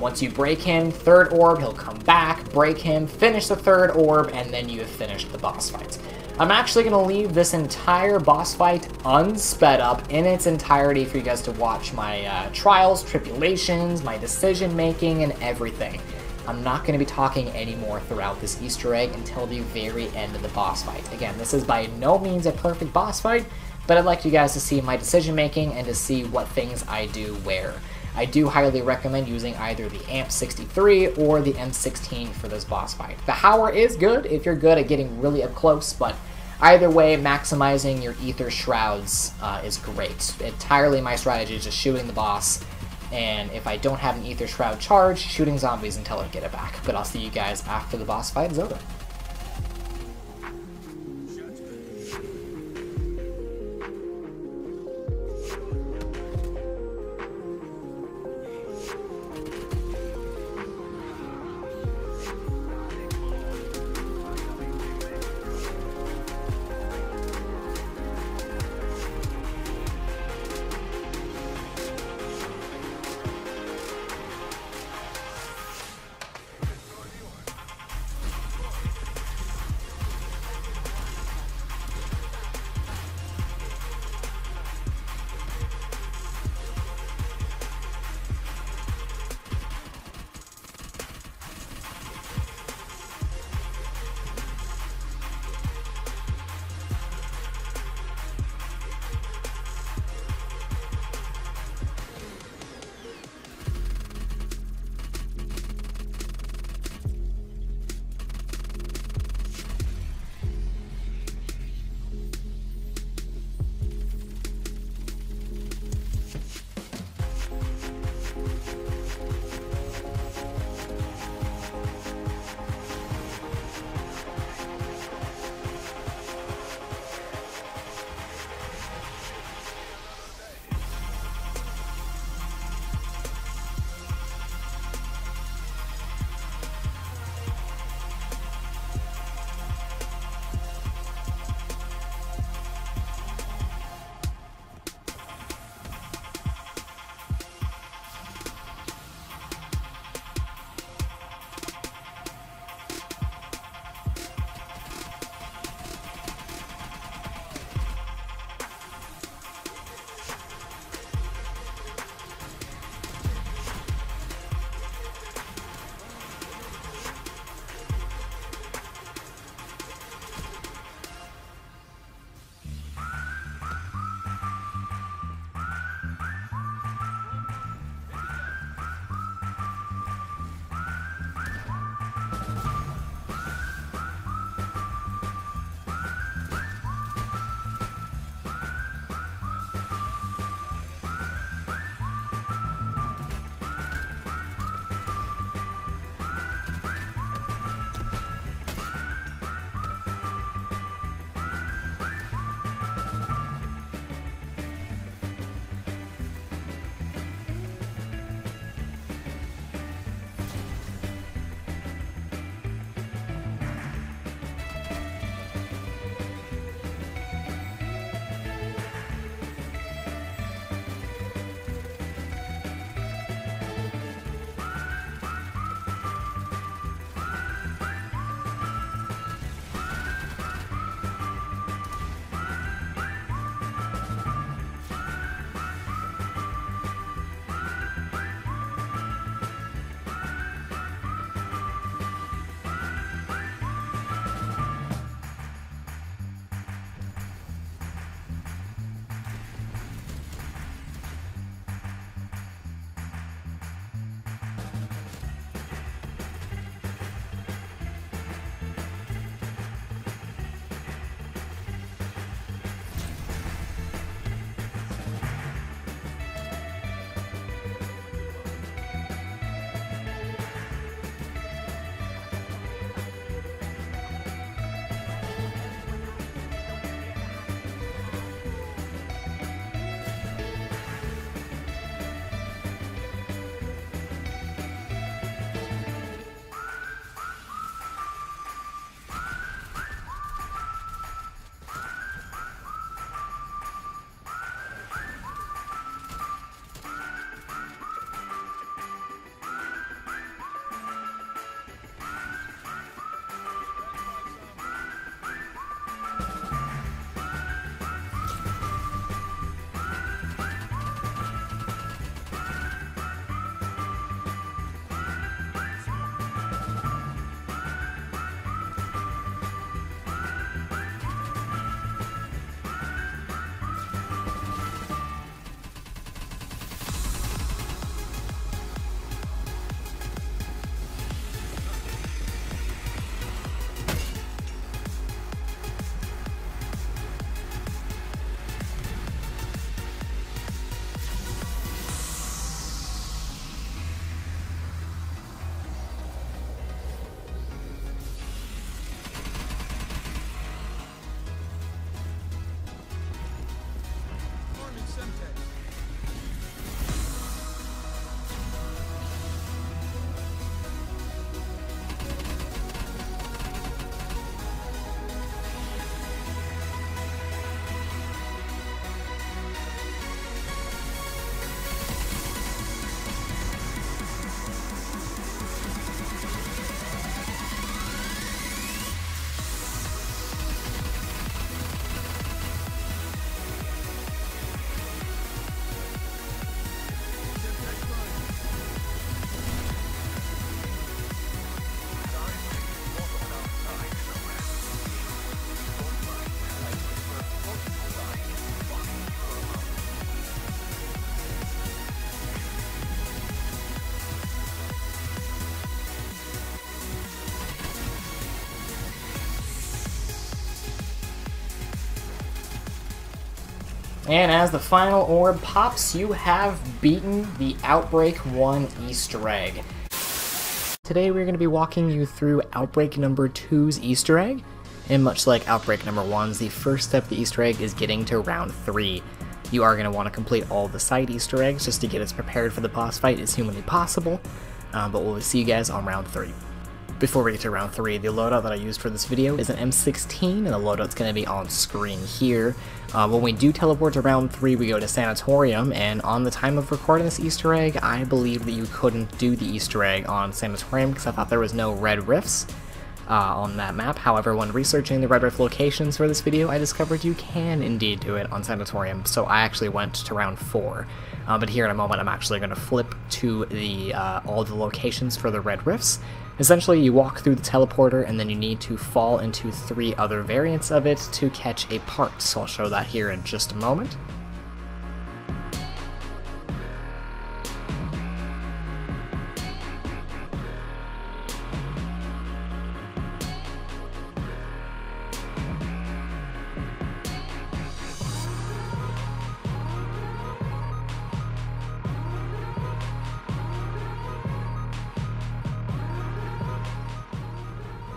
Once you break him, third orb, he'll come back, break him, finish the third orb, and then you have finished the boss fight. I'm actually going to leave this entire boss fight unsped up in its entirety for you guys to watch my trials, tribulations, my decision making, and everything. I'm not going to be talking anymore throughout this Easter egg until the very end of the boss fight. Again, this is by no means a perfect boss fight, but I'd like you guys to see my decision making and to see what things I do where. I do highly recommend using either the AMP 63 or the M16 for this boss fight. The Hauer is good if you're good at getting really up close, but either way, maximizing your Aether Shrouds is great. Entirely my strategy is just shooting the boss, and if I don't have an Aether Shroud charge, shooting zombies until I get it back. But I'll see you guys after the boss fight is over. And as the final orb pops, you have beaten the Outbreak 1 Easter egg. Today we're going to be walking you through Outbreak number 2's Easter egg, and much like Outbreak number 1's, the first step of the Easter egg is getting to round 3. You are going to want to complete all the side Easter eggs just to get us prepared for the boss fight as humanly possible, but we'll see you guys on round 3. Before we get to round 3, the loadout that I used for this video is an M16, and the loadout's going to be on screen here. When we do teleport to round 3, we go to Sanatorium, and on the time of recording this Easter egg, I believe that you couldn't do the Easter egg on Sanatorium because I thought there was no Red Rifts on that map. However, when researching the Red Rift locations for this video, I discovered you can indeed do it on Sanatorium, so I actually went to round 4. But here in a moment, I'm actually going to flip to the all the locations for the Red Rifts. Essentially, you walk through the teleporter, and then you need to fall into 3 other variants of it to catch a part, so I'll show that here in just a moment.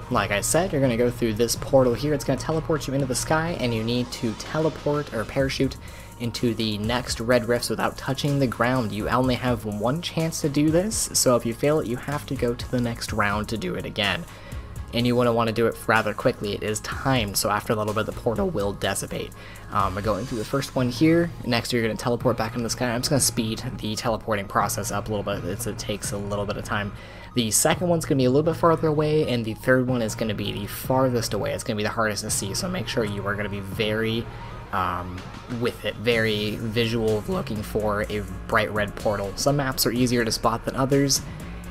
Like I said, you're going to go through this portal here. It's going to teleport you into the sky, and you need to teleport or parachute into the next Red Rifts without touching the ground. You only have 1 chance to do this, so if you fail it, you have to go to the next round to do it again. And you want to do it rather quickly. It is timed, so after a little bit, the portal will dissipate. We're going through the first one here. Next, you're going to teleport back into the sky. I'm just going to speed the teleporting process up a little bit. It takes a little bit of time. The second one's going to be a little bit farther away, and the third one is going to be the farthest away. It's going to be the hardest to see, so make sure you are going to be very with it, very visual, looking for a bright red portal. Some maps are easier to spot than others,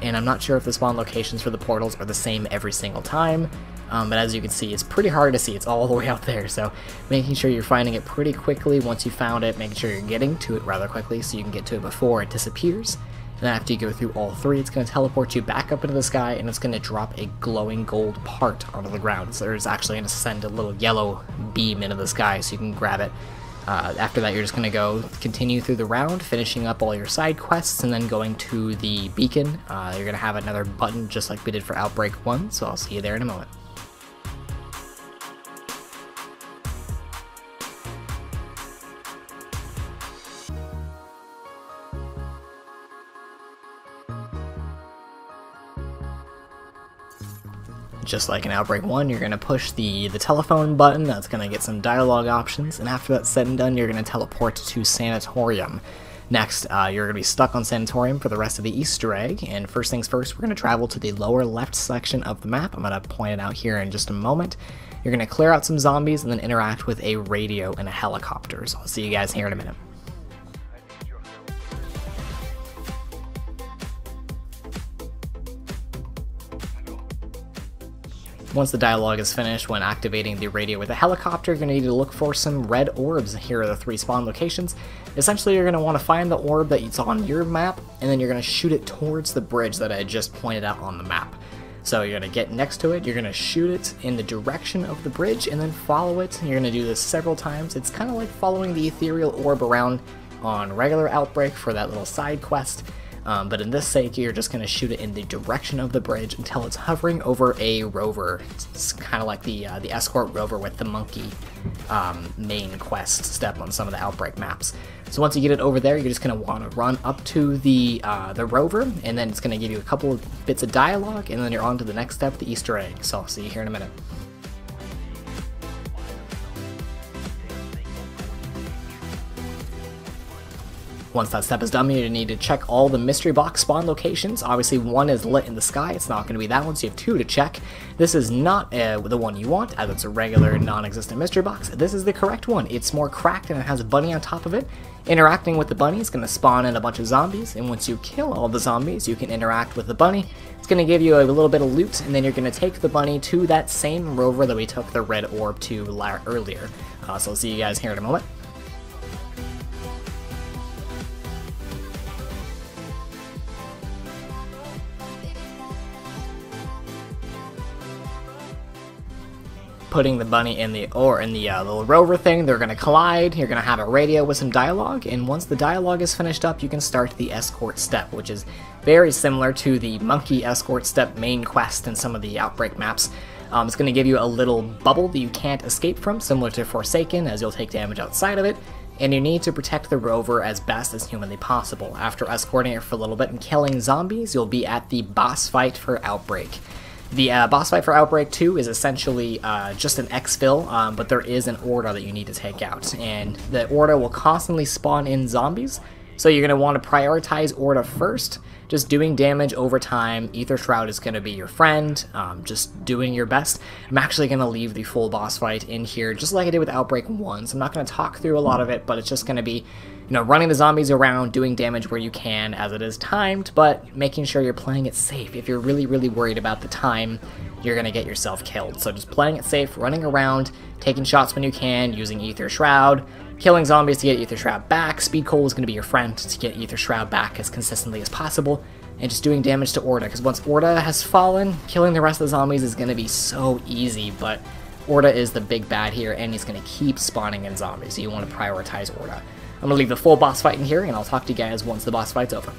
and I'm not sure if the spawn locations for the portals are the same every single time, but as you can see, it's pretty hard to see. It's all the way out there, so making sure you're finding it pretty quickly. Once you found it, making sure you're getting to it rather quickly so you can get to it before it disappears. And after you go through all 3, it's going to teleport you back up into the sky, and it's going to drop a glowing gold part onto the ground. So it's actually going to send a little yellow beam into the sky so you can grab it. After that, you're just going to go continue through the round, finishing up all your side quests, and then going to the beacon. You're going to have another button just like we did for Outbreak 1, so I'll see you there in a moment. Just like in Outbreak 1, you're going to push the telephone button. That's going to get some dialogue options, and after that's said and done, you're going to teleport to Sanatorium. Next, you're going to be stuck on Sanatorium for the rest of the Easter egg, and first things first, we're going to travel to the lower left section of the map. I'm going to point it out here in just a moment. You're going to clear out some zombies and then interact with a radio and a helicopter, so I'll see you guys here in a minute. Once the dialogue is finished, when activating the radio with a helicopter, you're going to need to look for some red orbs. Here are the 3 spawn locations. Essentially, you're going to want to find the orb that's on your map, and then you're going to shoot it towards the bridge that I just pointed out on the map. So you're going to get next to it, you're going to shoot it in the direction of the bridge, and then follow it. You're going to do this several times. It's kind of like following the ethereal orb around on regular Outbreak for that little side quest. But in this sake, you're just going to shoot it in the direction of the bridge until it's hovering over a rover. It's kind of like the escort rover with the monkey main quest step on some of the Outbreak maps. So once you get it over there, you're just going to want to run up to the rover, and then it's going to give you a couple of bits of dialogue, and then you're on to the next step, the Easter egg. So I'll see you here in a minute. Once that step is done, you need to check all the mystery box spawn locations. Obviously, 1 is lit in the sky. It's not going to be that one, so you have 2 to check. This is not the one you want, as it's a regular, non-existent mystery box. This is the correct one. It's more cracked, and it has a bunny on top of it. Interacting with the bunny is going to spawn in a bunch of zombies, and once you kill all the zombies, you can interact with the bunny. It's going to give you a little bit of loot, and then you're going to take the bunny to that same rover that we took the red orb to earlier. So I'll see you guys here in a moment. putting the bunny in the little rover thing. They're gonna collide. You're gonna have a radio with some dialogue, and once the dialogue is finished up, you can start the escort step, which is very similar to the monkey escort step main quest in some of the Outbreak maps. It's gonna give you a little bubble that you can't escape from, similar to Forsaken, as you'll take damage outside of it, and you need to protect the rover as best as humanly possible. After escorting it for a little bit and killing zombies, you'll be at the boss fight for Outbreak. The boss fight for Outbreak 2 is essentially just an exfil, but there is an Orda that you need to take out, and the Orda will constantly spawn in zombies, so you're going to want to prioritize Orda first. Just doing damage over time, Aether Shroud is going to be your friend, just doing your best. I'm actually going to leave the full boss fight in here, just like I did with Outbreak 1, so I'm not going to talk through a lot of it, but it's just going to be, you know, running the zombies around, doing damage where you can as it is timed, but making sure you're playing it safe. If you're really, really worried about the time, you're going to get yourself killed. So just playing it safe, running around, taking shots when you can, using Aether Shroud, killing zombies to get Aether Shroud back. Speed Cola is going to be your friend to get Aether Shroud back as consistently as possible, and just doing damage to Orda, because once Orda has fallen, killing the rest of the zombies is going to be so easy, but Orda is the big bad here, and he's going to keep spawning in zombies, so you want to prioritize Orda. I'm going to leave the full boss fight in here, and I'll talk to you guys once the boss fight's over.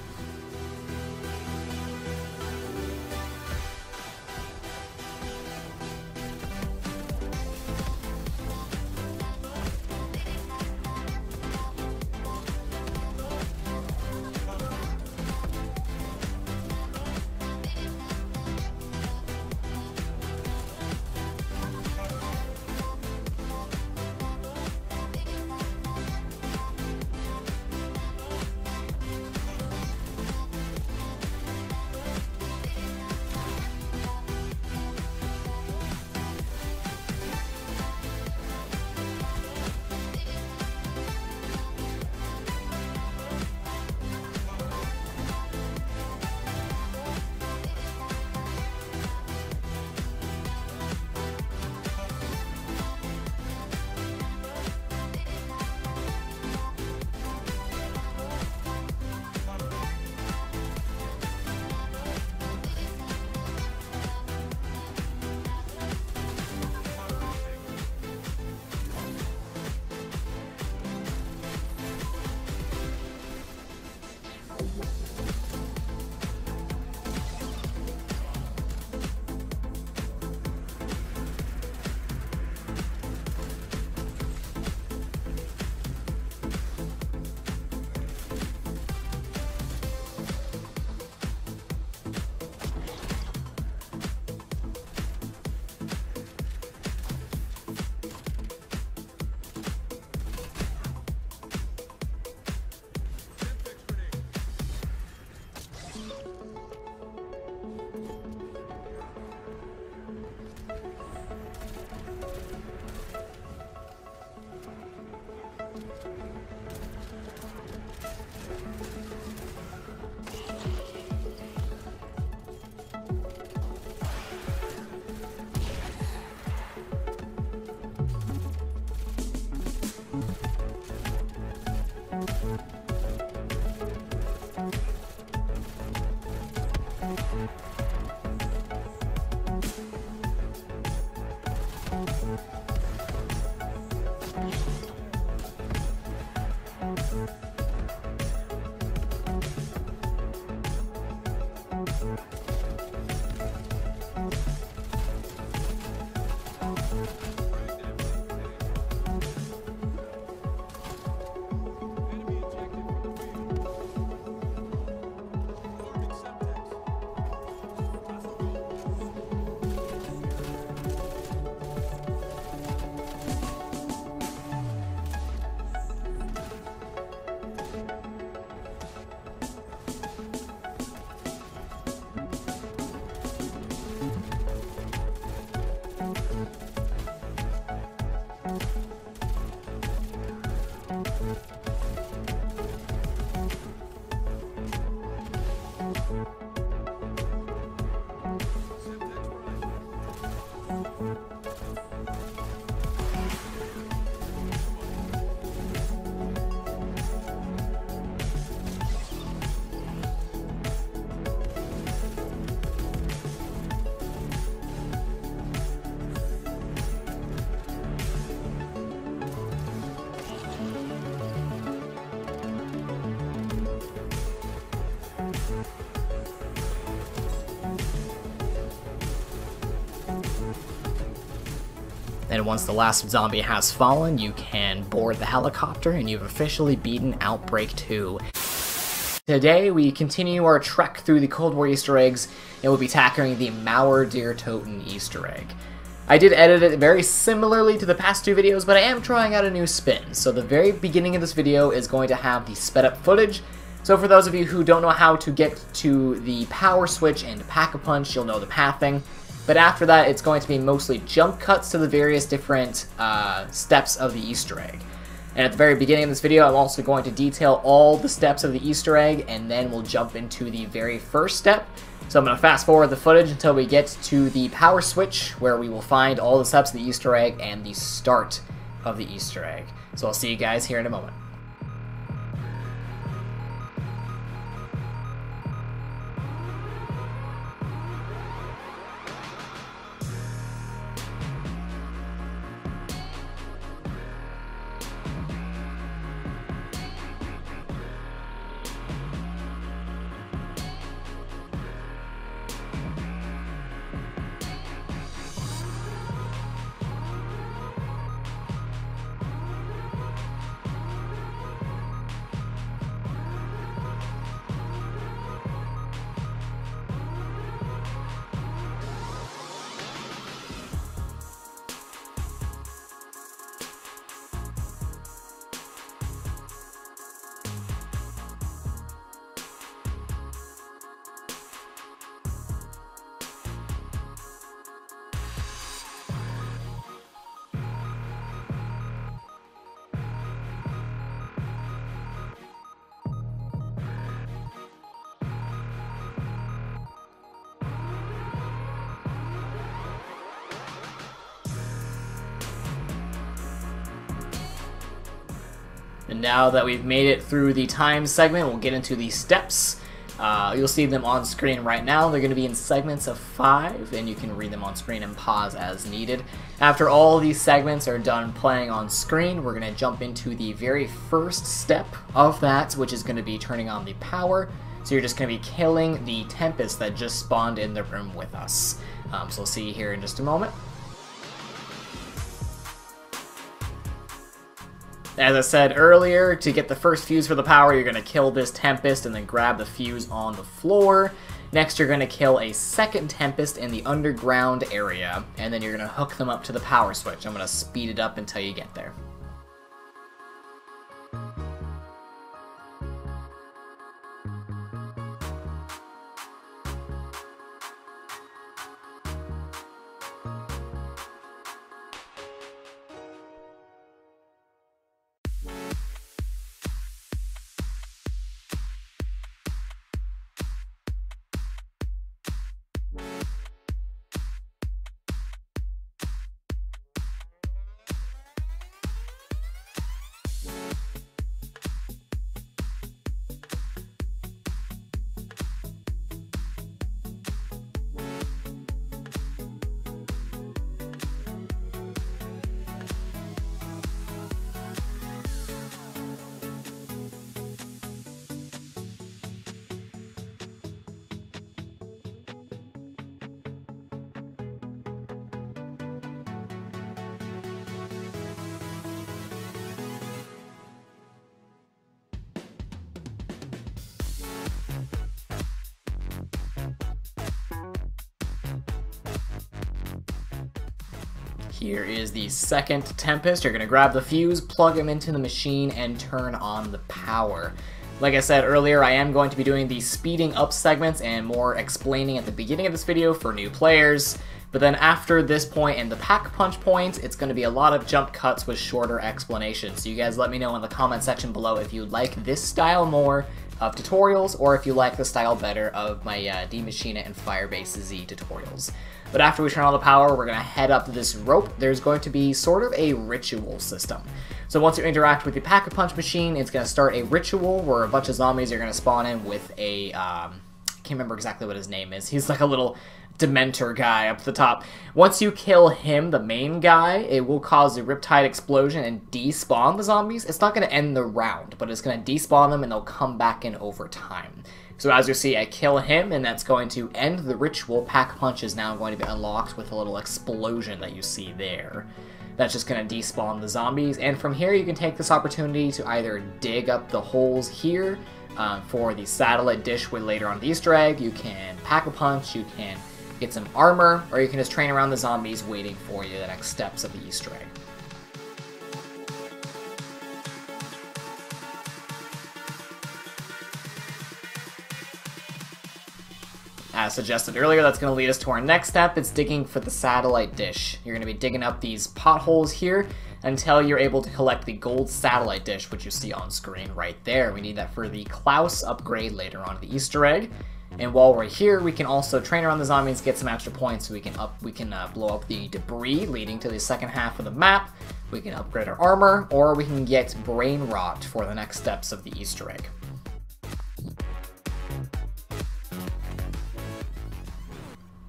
And once the last zombie has fallen, you can board the helicopter and you've officially beaten Outbreak 2. Today, we continue our trek through the Cold War Easter eggs, and we'll be tackling the Mauer der Toten Easter egg. I did edit it very similarly to the past two videos, but I am trying out a new spin, so the very beginning of this video is going to have the sped up footage, so for those of you who don't know how to get to the power switch and Pack-a-Punch, you'll know the pathing. But after that, it's going to be mostly jump cuts to the various different steps of the Easter egg. And at the very beginning of this video, I'm also going to detail all the steps of the Easter egg, and then we'll jump into the very first step. So I'm going to fast forward the footage until we get to the power switch, where we will find all the steps of the Easter egg and the start of the Easter egg. So I'll see you guys here in a moment. And now that we've made it through the time segment, we'll get into the steps. You'll see them on screen right now. They're going to be in segments of 5, and you can read them on screen and pause as needed. After all these segments are done playing on screen, we're going to jump into the very first step of that, which is going to be turning on the power. So you're just going to be killing the Tempest that just spawned in the room with us. So we'll see you here in just a moment. As I said earlier, to get the first fuse for the power, you're going to kill this Tempest and then grab the fuse on the floor. Next, you're going to kill a second Tempest in the underground area, and then you're going to hook them up to the power switch. I'm going to speed it up until you get there. Here is the second Tempest. You're going to grab the fuse, plug him into the machine, and turn on the power. Like I said earlier, I am going to be doing the speeding up segments and more explaining at the beginning of this video for new players. But then after this point and the Pack-a-Punch points, it's going to be a lot of jump cuts with shorter explanations. So you guys let me know in the comment section below if you like this style more of tutorials, or if you like the style better of my Die Maschine and Firebase Z tutorials. But after we turn on the power, we're going to head up this rope. There's going to be sort of a ritual system. So once you interact with the Pack-a-Punch machine, it's going to start a ritual where a bunch of zombies are going to spawn in with a, I can't remember exactly what his name is. He's like a little Dementor guy up the top. Once you kill him, the main guy, it will cause a riptide explosion and despawn the zombies. It's not going to end the round, but it's going to despawn them and they'll come back in over time. So as you see, I kill him, and that's going to end the ritual. Pack-a-Punch is now going to be unlocked with a little explosion that you see there. That's just going to despawn the zombies, and from here you can take this opportunity to either dig up the holes here for the satellite dish with later on the Easter egg, you can Pack-a-Punch, you can get some armor, or you can just train around the zombies waiting for you the next steps of the Easter egg. As suggested earlier, that's going to lead us to our next step. It's digging for the satellite dish. You're going to be digging up these potholes here until you're able to collect the gold satellite dish, which you see on screen right there. We need that for the Klaus upgrade later on the Easter egg. And while we're here, we can also train around the zombies, get some extra points, so we can blow up the debris, leading to the second half of the map. We can upgrade our armor, or we can get brain rot for the next steps of the Easter egg.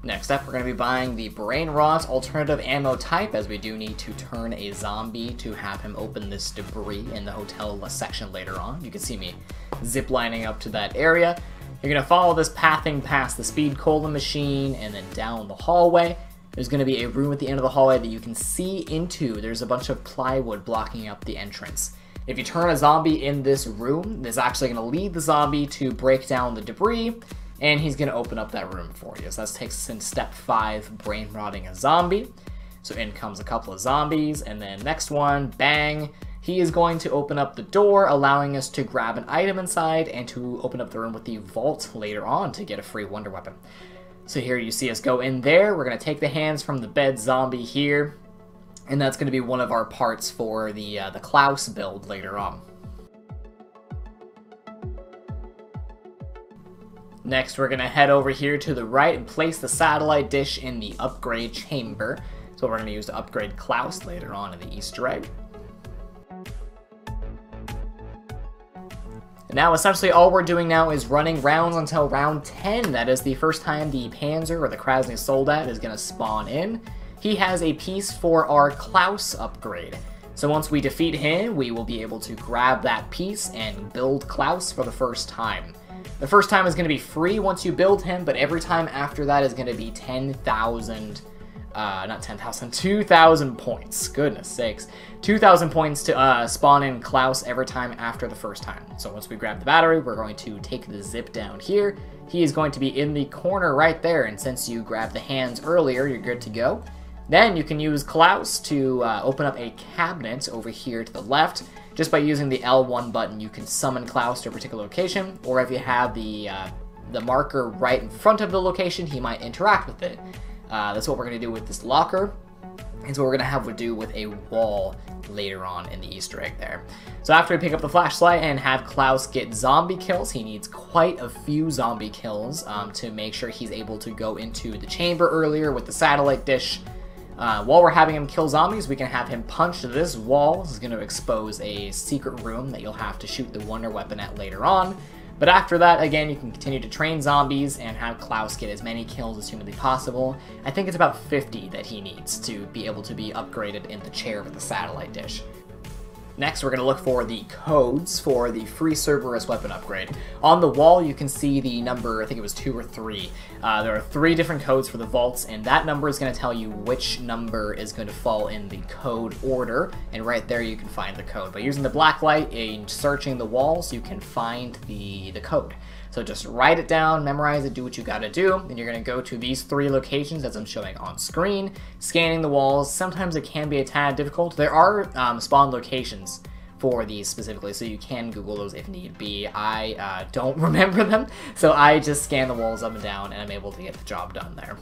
Next up, we're going to be buying the Brain Rot alternative ammo type, as we do need to turn a zombie to have him open this debris in the hotel section later on. You can see me ziplining up to that area. You're going to follow this pathing past the Speed Cola machine and then down the hallway. There's going to be a room at the end of the hallway that you can see into. There's a bunch of plywood blocking up the entrance. If you turn a zombie in this room, it's actually going to lead the zombie to break down the debris, and he's going to open up that room for you. So that takes us into step 5, brain rotting a zombie. So in comes a couple of zombies, and then next one, bang, he is going to open up the door, allowing us to grab an item inside and to open up the room with the vault later on to get a free wonder weapon. So here you see us go in there. We're going to take the hands from the bed zombie here, and that's going to be one of our parts for the Klaus build later on. Next, we're going to head over here to the right and place the satellite dish in the upgrade chamber. So we're going to use to upgrade Klaus later on in the Easter egg. And now essentially all we're doing now is running rounds until round 10. That is the first time the Panzer or the Krasny Soldat is going to spawn in. He has a piece for our Klaus upgrade. So once we defeat him, we will be able to grab that piece and build Klaus for the first time. The first time is going to be free once you build him, but every time after that is going to be 2,000 points. Goodness sakes. 2,000 points to spawn in Klaus every time after the first time. So once we grab the battery, we're going to take the zip down here. He is going to be in the corner right there, and since you grabbed the hands earlier, you're good to go. Then you can use Klaus to open up a cabinet over here to the left. Just by using the L1 button, you can summon Klaus to a particular location, or if you have the marker right in front of the location, he might interact with it. That's what we're going to do with this locker. It's what we're going to have to do with a wall later on in the Easter egg there. So after we pick up the flashlight and have Klaus get zombie kills, he needs quite a few zombie kills to make sure he's able to go into the chamber earlier with the satellite dish. While we're having him kill zombies, we can have him punch this wall. This is going to expose a secret room that you'll have to shoot the wonder weapon at later on. But after that, again, you can continue to train zombies and have Klaus get as many kills as humanly possible. I think it's about 50 that he needs to be able to be upgraded in the chair with the satellite dish. Next, we're going to look for the codes for the free Cerberus weapon upgrade. On the wall, you can see the number, I think it was 2 or 3. There are 3 different codes for the vaults, and that number is going to tell you which number is going to fall in the code order, and right there you can find the code. By using the black light and searching the walls, you can find the code. So just write it down, memorize it, do what you gotta do, and you're gonna go to these 3 locations as I'm showing on screen, scanning the walls. Sometimes it can be a tad difficult. There are spawn locations for these specifically, so you can Google those if need be. I don't remember them, so I just scan the walls up and down, and I'm able to get the job done there.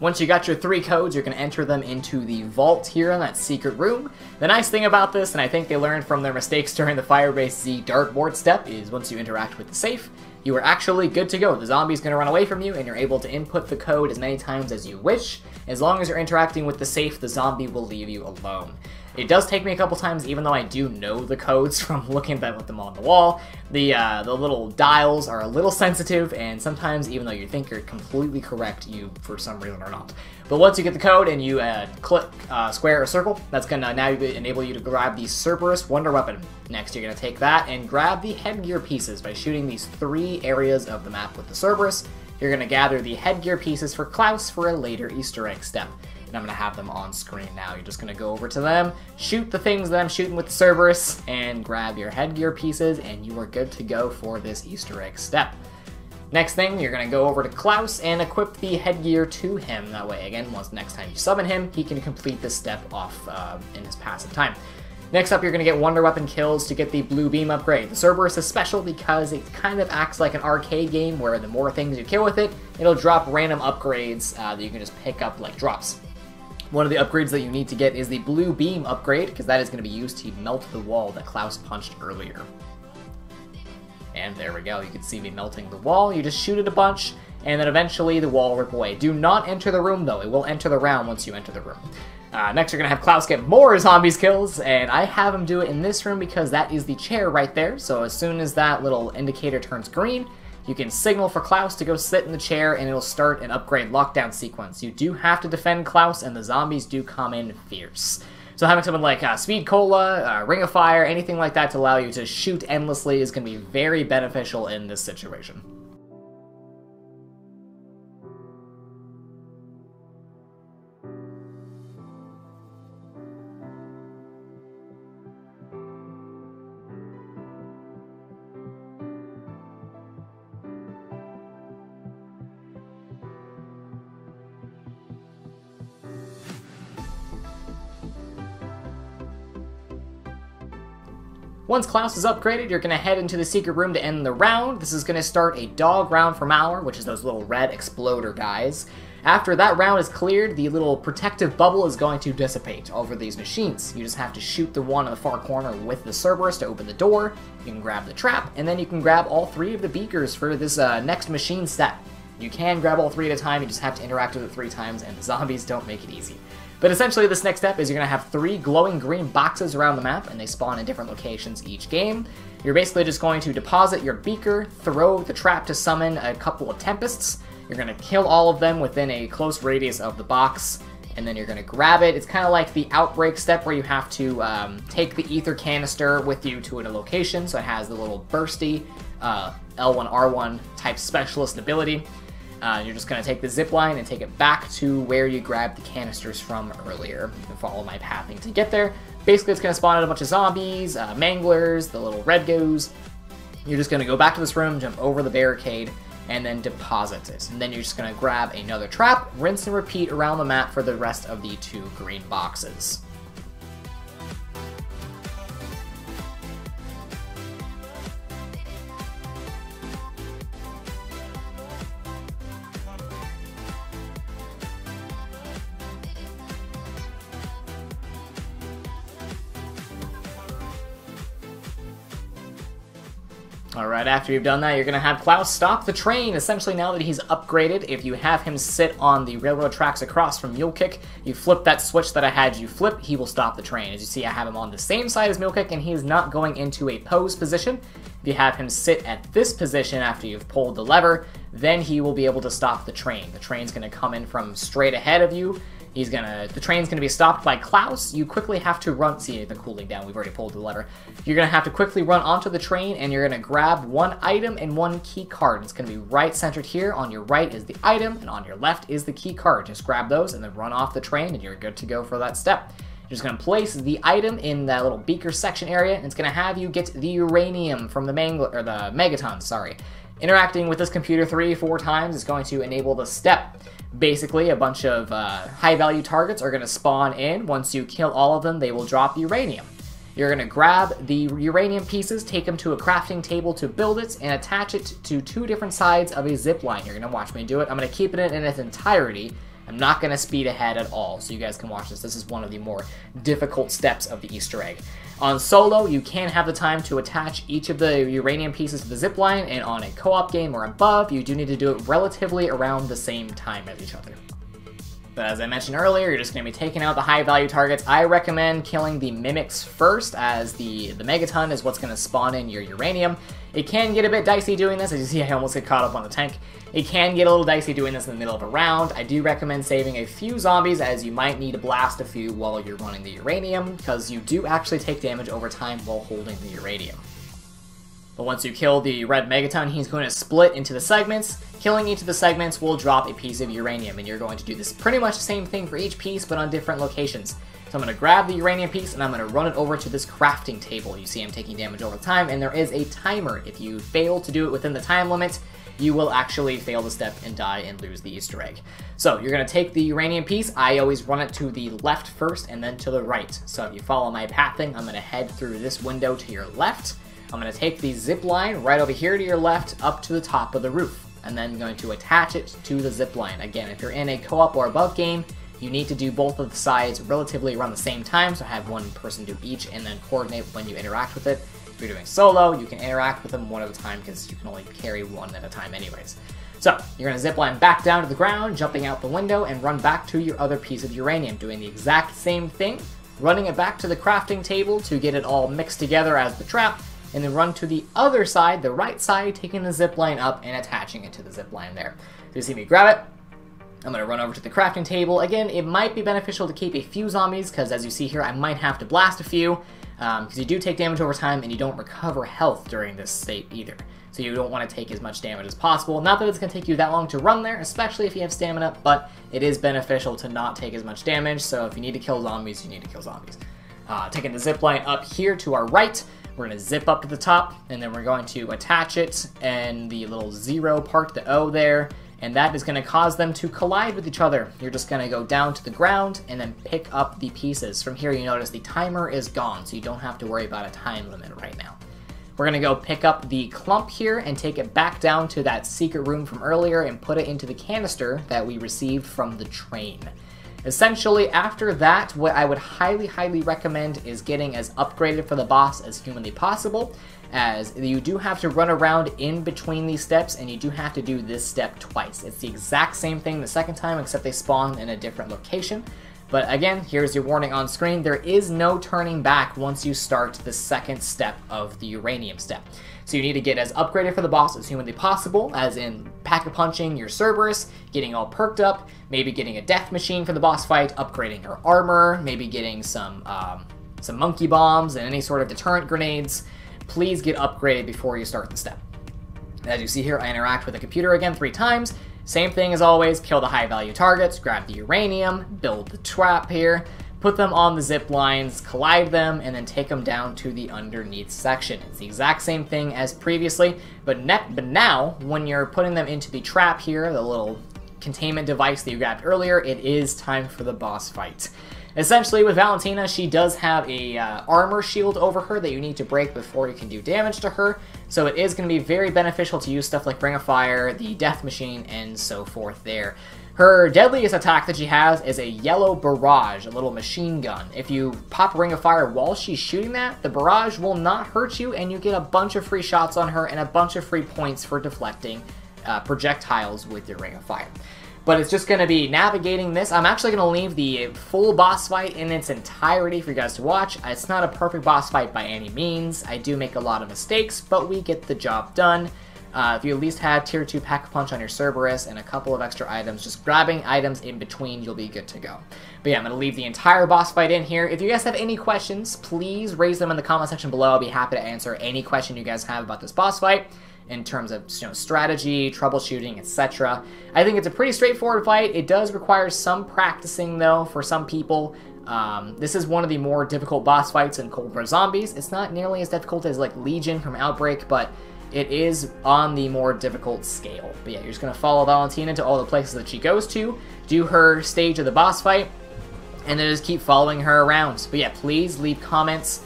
Once you got your 3 codes, you can enter them into the vault here in that secret room. The nice thing about this, and I think they learned from their mistakes during the Firebase Z dartboard step, is once you interact with the safe, you are actually good to go. The zombie's going to run away from you, and you're able to input the code as many times as you wish. As long as you're interacting with the safe, the zombie will leave you alone. It does take me a couple times, even though I do know the codes from looking at them on the wall. The little dials are a little sensitive, and sometimes even though you think you're completely correct, you for some reason are not. But once you get the code and you click square or circle, that's going to now enable you to grab the Cerberus Wonder Weapon. Next, you're going to take that and grab the headgear pieces by shooting these three areas of the map with the Cerberus. You're going to gather the headgear pieces for Klaus for a later Easter egg step. And I'm going to have them on screen now. You're just going to go over to them, shoot the things that I'm shooting with Cerberus, and grab your headgear pieces, and you are good to go for this Easter egg step. Next thing, you're going to go over to Klaus and equip the headgear to him. That way, again, once next time you summon him, he can complete this step off in his passive time. Next up, you're going to get Wonder Weapon kills to get the Blue Beam upgrade. The Cerberus is special because it kind of acts like an arcade game where the more things you kill with it, it'll drop random upgrades that you can just pick up like drops. One of the upgrades that you need to get is the Blue Beam upgrade, because that is going to be used to melt the wall that Klaus punched earlier. And there we go, you can see me melting the wall. You just shoot it a bunch, and then eventually the wall will rip away. Do not enter the room, though. It will enter the round once you enter the room. Next, you're going to have Klaus get more zombies kills, and I have him do it in this room because that is the chair right there. So as soon as that little indicator turns green, you can signal for Klaus to go sit in the chair, and it'll start an upgrade lockdown sequence. You do have to defend Klaus, and the zombies do come in fierce. So having someone like Speed Cola, Ring of Fire, anything like that to allow you to shoot endlessly is going to be very beneficial in this situation. Once Klaus is upgraded, you're going to head into the secret room to end the round. This is going to start a dog round for Mauer, which is those little red exploder guys. After that round is cleared, the little protective bubble is going to dissipate over these machines. You just have to shoot the one in the far corner with the Cerberus to open the door. You can grab the trap, and then you can grab all three of the beakers for this next machine step. You can grab all three at a time, you just have to interact with it three times, and the zombies don't make it easy. But essentially this next step is you're going to have three glowing green boxes around the map, and they spawn in different locations each game. You're basically just going to deposit your beaker, throw the trap to summon a couple of Tempests. You're going to kill all of them within a close radius of the box, and then you're going to grab it. It's kind of like the Outbreak step where you have to take the ether canister with you to a location, so it has the little bursty L1R1 type specialist ability. You're just going to take the zip line and take it back to where you grabbed the canisters from earlier. You can follow my pathing to get there. Basically, it's going to spawn out a bunch of zombies, manglers, the little red goes. You're just going to go back to this room, jump over the barricade, and then deposit it. And then you're just going to grab another trap, rinse and repeat around the map for the rest of the two green boxes. Alright, after you've done that, you're going to have Klaus stop the train. Essentially, now that he's upgraded, if you have him sit on the railroad tracks across from Mule Kick, you flip that switch that I had you flip, he will stop the train. As you see, I have him on the same side as Mule Kick, and he is not going into a pose position. If you have him sit at this position after you've pulled the lever, then he will be able to stop the train. The train's going to come in from straight ahead of you. The train's gonna be stopped by Klaus. You quickly have to run. See, the cooling down. We've already pulled the lever. You're gonna have to quickly run onto the train, and you're gonna grab one item and one key card. It's gonna be right centered here. On your right is the item, and on your left is the key card. Just grab those and then run off the train, and you're good to go for that step. You're just gonna place the item in that little beaker section area, and it's gonna have you get the uranium from the Mangler or the Megaton. Sorry. Interacting with this computer 3 or 4 times is going to enable the step. Basically, a bunch of high-value targets are going to spawn in. Once you kill all of them, they will drop uranium. You're going to grab the uranium pieces, take them to a crafting table to build it, and attach it to two different sides of a zip line. You're going to watch me do it. I'm going to keep it in its entirety. I'm not going to speed ahead at all, so you guys can watch this. This is one of the more difficult steps of the Easter egg. On solo, you can have the time to attach each of the uranium pieces to the zipline, and on a co-op game or above, you do need to do it relatively around the same time as each other. as I mentioned earlier, you're just going to be taking out the high-value targets. I recommend killing the Mimics first, as the Megaton is what's going to spawn in your Uranium. It can get a bit dicey doing this. As you see, I almost get caught up on the tank. It can get a little dicey doing this in the middle of a round. I do recommend saving a few zombies, as you might need to blast a few while you're running the Uranium, because you do actually take damage over time while holding the Uranium. But once you kill the red Megaton, he's going to split into the segments. Killing each of the segments will drop a piece of uranium, and you're going to do this pretty much the same thing for each piece, but on different locations. So I'm going to grab the uranium piece, and I'm going to run it over to this crafting table. You see I'm taking damage over time, and there is a timer. If you fail to do it within the time limit, you will actually fail the step and die and lose the Easter egg. So you're going to take the uranium piece. I always run it to the left first and then to the right. So if you follow my pathing, I'm going to head through this window to your left. I'm going to take the zip line right over here to your left up to the top of the roof, and then going to attach it to the zip line. Again, if you're in a co-op or above game, you need to do both of the sides relatively around the same time, so have one person do each and then coordinate when you interact with it. If you're doing solo, you can interact with them one at a time, because you can only carry one at a time anyways. So you're going to zip line back down to the ground, jumping out the window, and run back to your other piece of uranium, doing the exact same thing, running it back to the crafting table to get it all mixed together as the trap, and then run to the other side, the right side, taking the zip line up and attaching it to the zip line there. So you see me grab it. I'm going to run over to the crafting table. Again, it might be beneficial to keep a few zombies, because as you see here, I might have to blast a few, because you do take damage over time and you don't recover health during this state either. So you don't want to take as much damage as possible. Not that it's going to take you that long to run there, especially if you have stamina, but it is beneficial to not take as much damage. So if you need to kill zombies, you need to kill zombies. Taking the zip line up here to our right, we're going to zip up to the top, and then we're going to attach it and the little zero part, the O there, and that is going to cause them to collide with each other. You're just going to go down to the ground and then pick up the pieces. From here, you notice the timer is gone, so you don't have to worry about a time limit right now. We're going to go pick up the clump here and take it back down to that secret room from earlier and put it into the canister that we received from the train. Essentially, after that, what I would highly, highly recommend is getting as upgraded for the boss as humanly possible, as you do have to run around in between these steps, and you do have to do this step twice. It's the exact same thing the second time, except they spawn in a different location. But again, here's your warning on screen. There is no turning back once you start the second step of the uranium step. So you need to get as upgraded for the boss as humanly possible, as in pack-a-punching your Cerberus, getting all perked up, maybe getting a death machine for the boss fight, upgrading her armor, maybe getting some monkey bombs and any sort of deterrent grenades. Please get upgraded before you start the step. As you see here, I interact with the computer again 3 times. Same thing as always, kill the high-value targets, grab the uranium, build the trap here, put them on the zip lines, collide them, and then take them down to the underneath section. It's the exact same thing as previously, but now, when you're putting them into the trap here, the little containment device that you grabbed earlier, it is time for the boss fight. Essentially, with Valentina, she does have a armor shield over her that you need to break before you can do damage to her, so it is going to be very beneficial to use stuff like Ring of Fire, the Death Machine, and so forth there. Her deadliest attack that she has is a yellow barrage, a little machine gun. If you pop Ring of Fire while she's shooting that, the barrage will not hurt you, and you get a bunch of free shots on her and a bunch of free points for deflecting projectiles with your Ring of Fire. But it's just going to be navigating this. I'm actually going to leave the full boss fight in its entirety for you guys to watch. It's not a perfect boss fight by any means. I do make a lot of mistakes, but we get the job done. If you at least have tier 2 Pack-a-Punch on your Cerberus and a couple of extra items, just grabbing items in between, you'll be good to go. But yeah, I'm going to leave the entire boss fight in here. If you guys have any questions, please raise them in the comment section below. I'll be happy to answer any question you guys have about this boss fight, in terms of, you know, strategy, troubleshooting, etc. I think it's a pretty straightforward fight. It does require some practicing, though, for some people. This is one of the more difficult boss fights in Cold War Zombies. It's not nearly as difficult as, like, Legion from Outbreak, but it is on the more difficult scale. But yeah, you're just going to follow Valentina to all the places that she goes to, do her stage of the boss fight, and then just keep following her around. But yeah, please leave comments,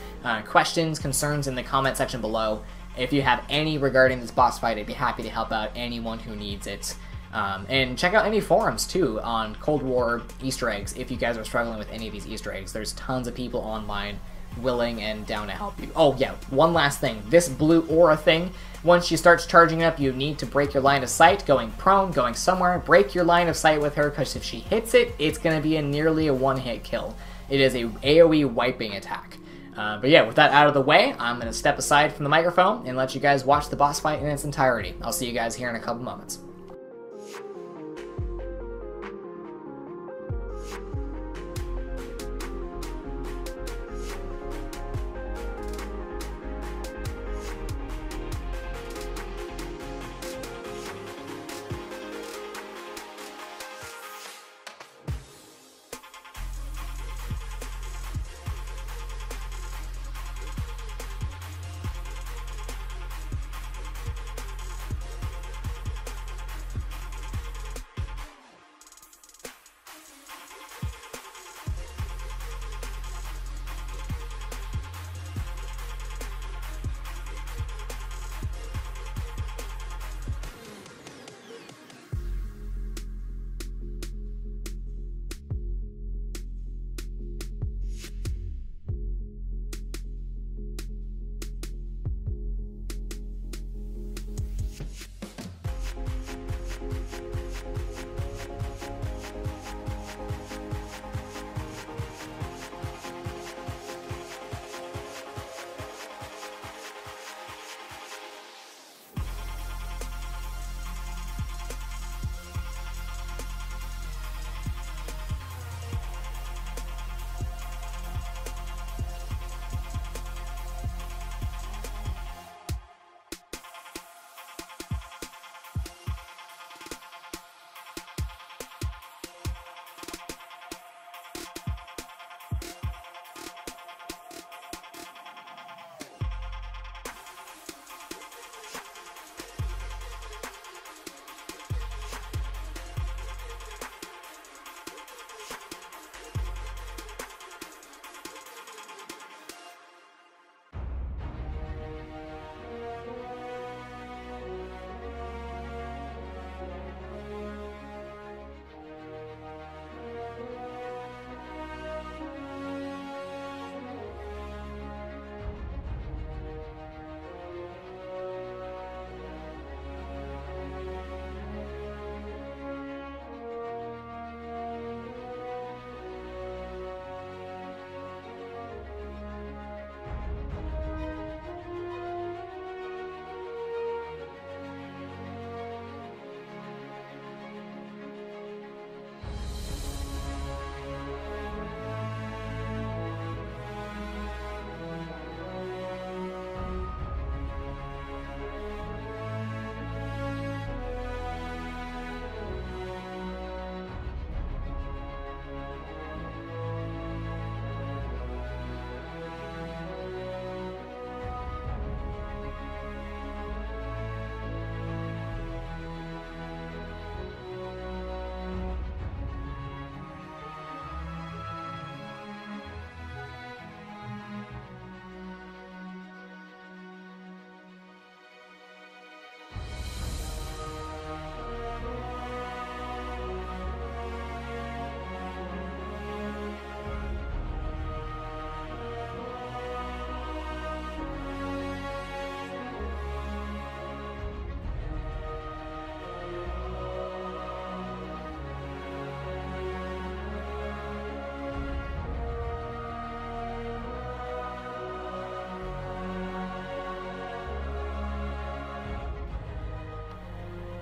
questions, concerns in the comment section below. If you have any regarding this boss fight, I'd be happy to help out anyone who needs it. And check out any forums, too, on Cold War Easter eggs if you guys are struggling with any of these Easter eggs. There's tons of people online willing and down to help you. Oh yeah, one last thing. This blue aura thing, once she starts charging up, you need to break your line of sight, going prone, going somewhere. Break your line of sight with her, because if she hits it, it's going to be a nearly a one-hit kill. It is a AoE wiping attack. But yeah, with that out of the way, I'm going to step aside from the microphone and let you guys watch the boss fight in its entirety. I'll see you guys here in a couple moments.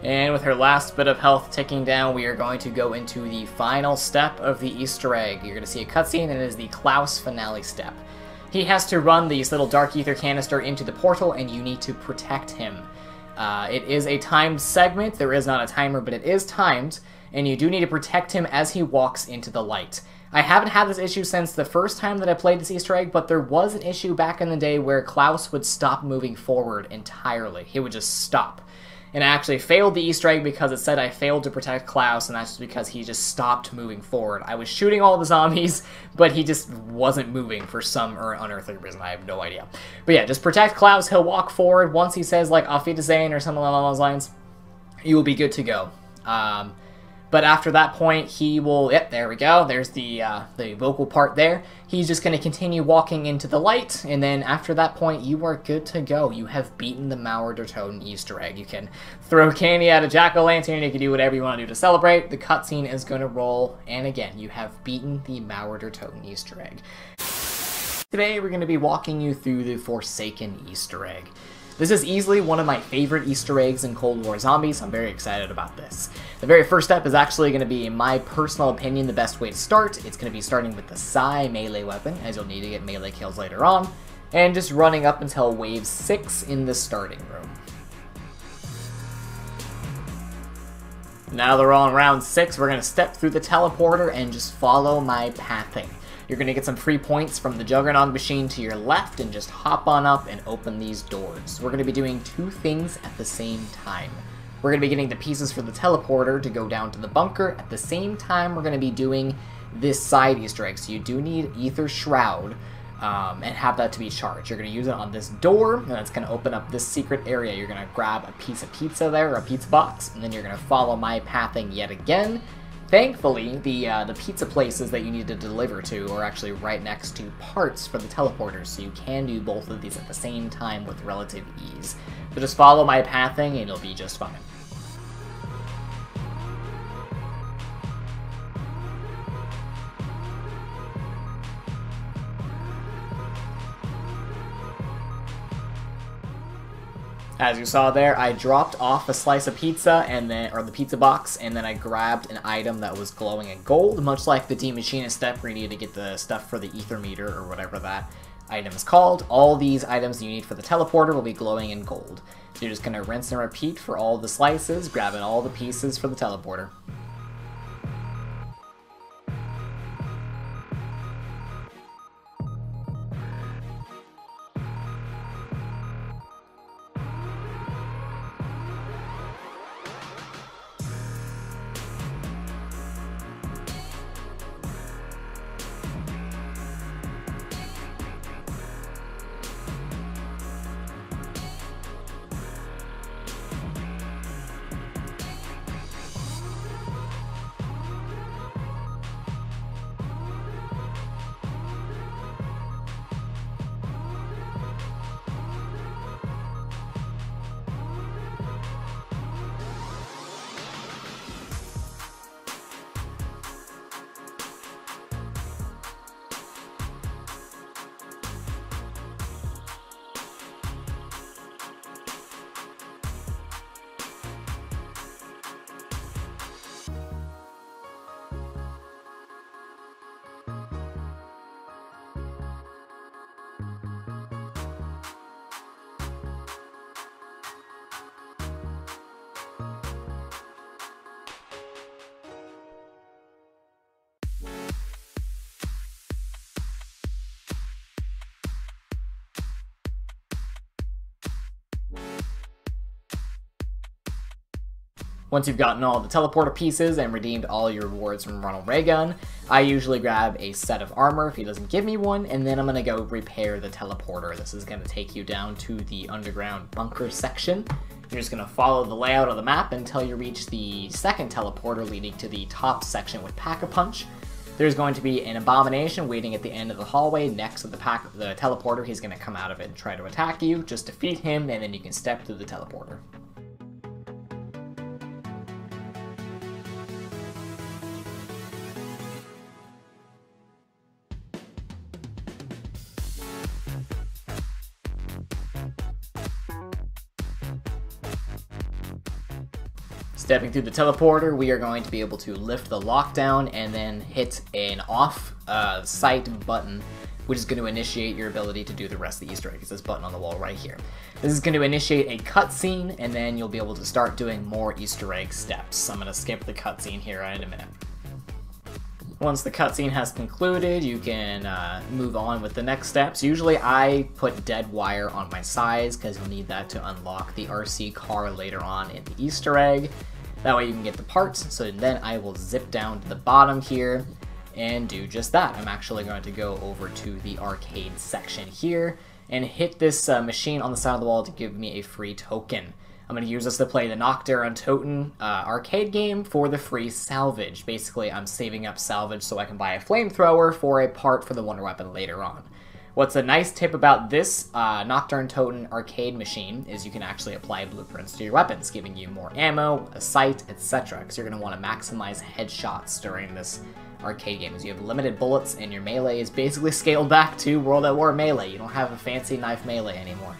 And with her last bit of health ticking down, we are going to go into the final step of the Easter egg. You're going to see a cutscene, and it is the Klaus finale step. He has to run these little Dark Aether canister into the portal, and you need to protect him. It is a timed segment. There is not a timer, but it is timed, and you do need to protect him as he walks into the light. I haven't had this issue since the first time that I played this Easter egg, but there was an issue back in the day where Klaus would stop moving forward entirely. He would just stop. And I actually failed the Easter egg because it said I failed to protect Klaus, and that's just because he just stopped moving forward. I was shooting all the zombies, but he just wasn't moving for some unearthly reason. I have no idea. But yeah, just protect Klaus. He'll walk forward. Once he says, like, Auf Wiedersehen or something along those lines, you will be good to go. But after that point, he will... Yep, there we go. There's the vocal part there. He's just going to continue walking into the light, and then after that point, you are good to go. You have beaten the Mauer der Toten Easter egg. You can throw candy at a jack-o'-lantern. You can do whatever you want to do to celebrate. The cutscene is going to roll, and again, you have beaten the Mauer der Toten Easter egg. Today, we're going to be walking you through the Forsaken Easter egg. This is easily one of my favorite Easter eggs in Cold War Zombies, so I'm very excited about this. The very first step is actually going to be, in my personal opinion, the best way to start. It's going to be starting with the Psy melee weapon, as you'll need to get melee kills later on, and just running up until wave 6 in the starting room. Now that we're on round 6, we're going to step through the teleporter and just follow my pathing. You're going to get some free points from the Juggernog machine to your left and just hop on up and open these doors. We're going to be doing two things at the same time. We're going to be getting the pieces for the teleporter to go down to the bunker. At the same time, we're going to be doing this side Easter egg. So you do need Aether Shroud and have that to be charged. You're going to use it on this door, and that's going to open up this secret area. You're going to grab a piece of pizza there, or a pizza box, and then you're going to follow my pathing yet again. Thankfully, the pizza places that you need to deliver to are actually right next to parts for the teleporters, so you can do both of these at the same time with relative ease. So just follow my pathing and it'll be just fine. As you saw there, I dropped off a slice of pizza, and then, or the pizza box, and then I grabbed an item that was glowing in gold, much like the Die Maschine step where you need to get the stuff for the ether meter or whatever that item is called. All these items you need for the teleporter will be glowing in gold. So you're just going to rinse and repeat for all the slices, grabbing all the pieces for the teleporter. Once you've gotten all the teleporter pieces and redeemed all your rewards from Ronald Reagan, I usually grab a set of armor if he doesn't give me one, and then I'm going to go repair the teleporter. This is going to take you down to the underground bunker section. You're just going to follow the layout of the map until you reach the second teleporter leading to the top section with Pack-a-Punch. There's going to be an Abomination waiting at the end of the hallway next to the teleporter. He's going to come out of it and try to attack you. Just defeat him, and then you can step through the teleporter. Stepping through the teleporter, we are going to be able to lift the lockdown and then hit an off-site button, which is going to initiate your ability to do the rest of the Easter egg. It's this button on the wall right here. This is going to initiate a cutscene, and then you'll be able to start doing more Easter egg steps. I'm going to skip the cutscene here in a minute. Once the cutscene has concluded, you can move on with the next steps. Usually I put Dead Wire on my sides because you'll need that to unlock the RC car later on in the Easter egg. That way you can get the parts, so then I will zip down to the bottom here and do just that. I'm actually going to go over to the arcade section here and hit this machine on the side of the wall to give me a free token. I'm going to use this to play the Nocturne on Toten arcade game for the free salvage. Basically, I'm saving up salvage so I can buy a flamethrower for a part for the Wonder Weapon later on. What's a nice tip about this Nocturne Toten arcade machine is you can actually apply blueprints to your weapons, giving you more ammo, a sight, etc. Because you're going to want to maximize headshots during this arcade game. Because you have limited bullets and your melee is basically scaled back to World at War melee. You don't have a fancy knife melee anymore.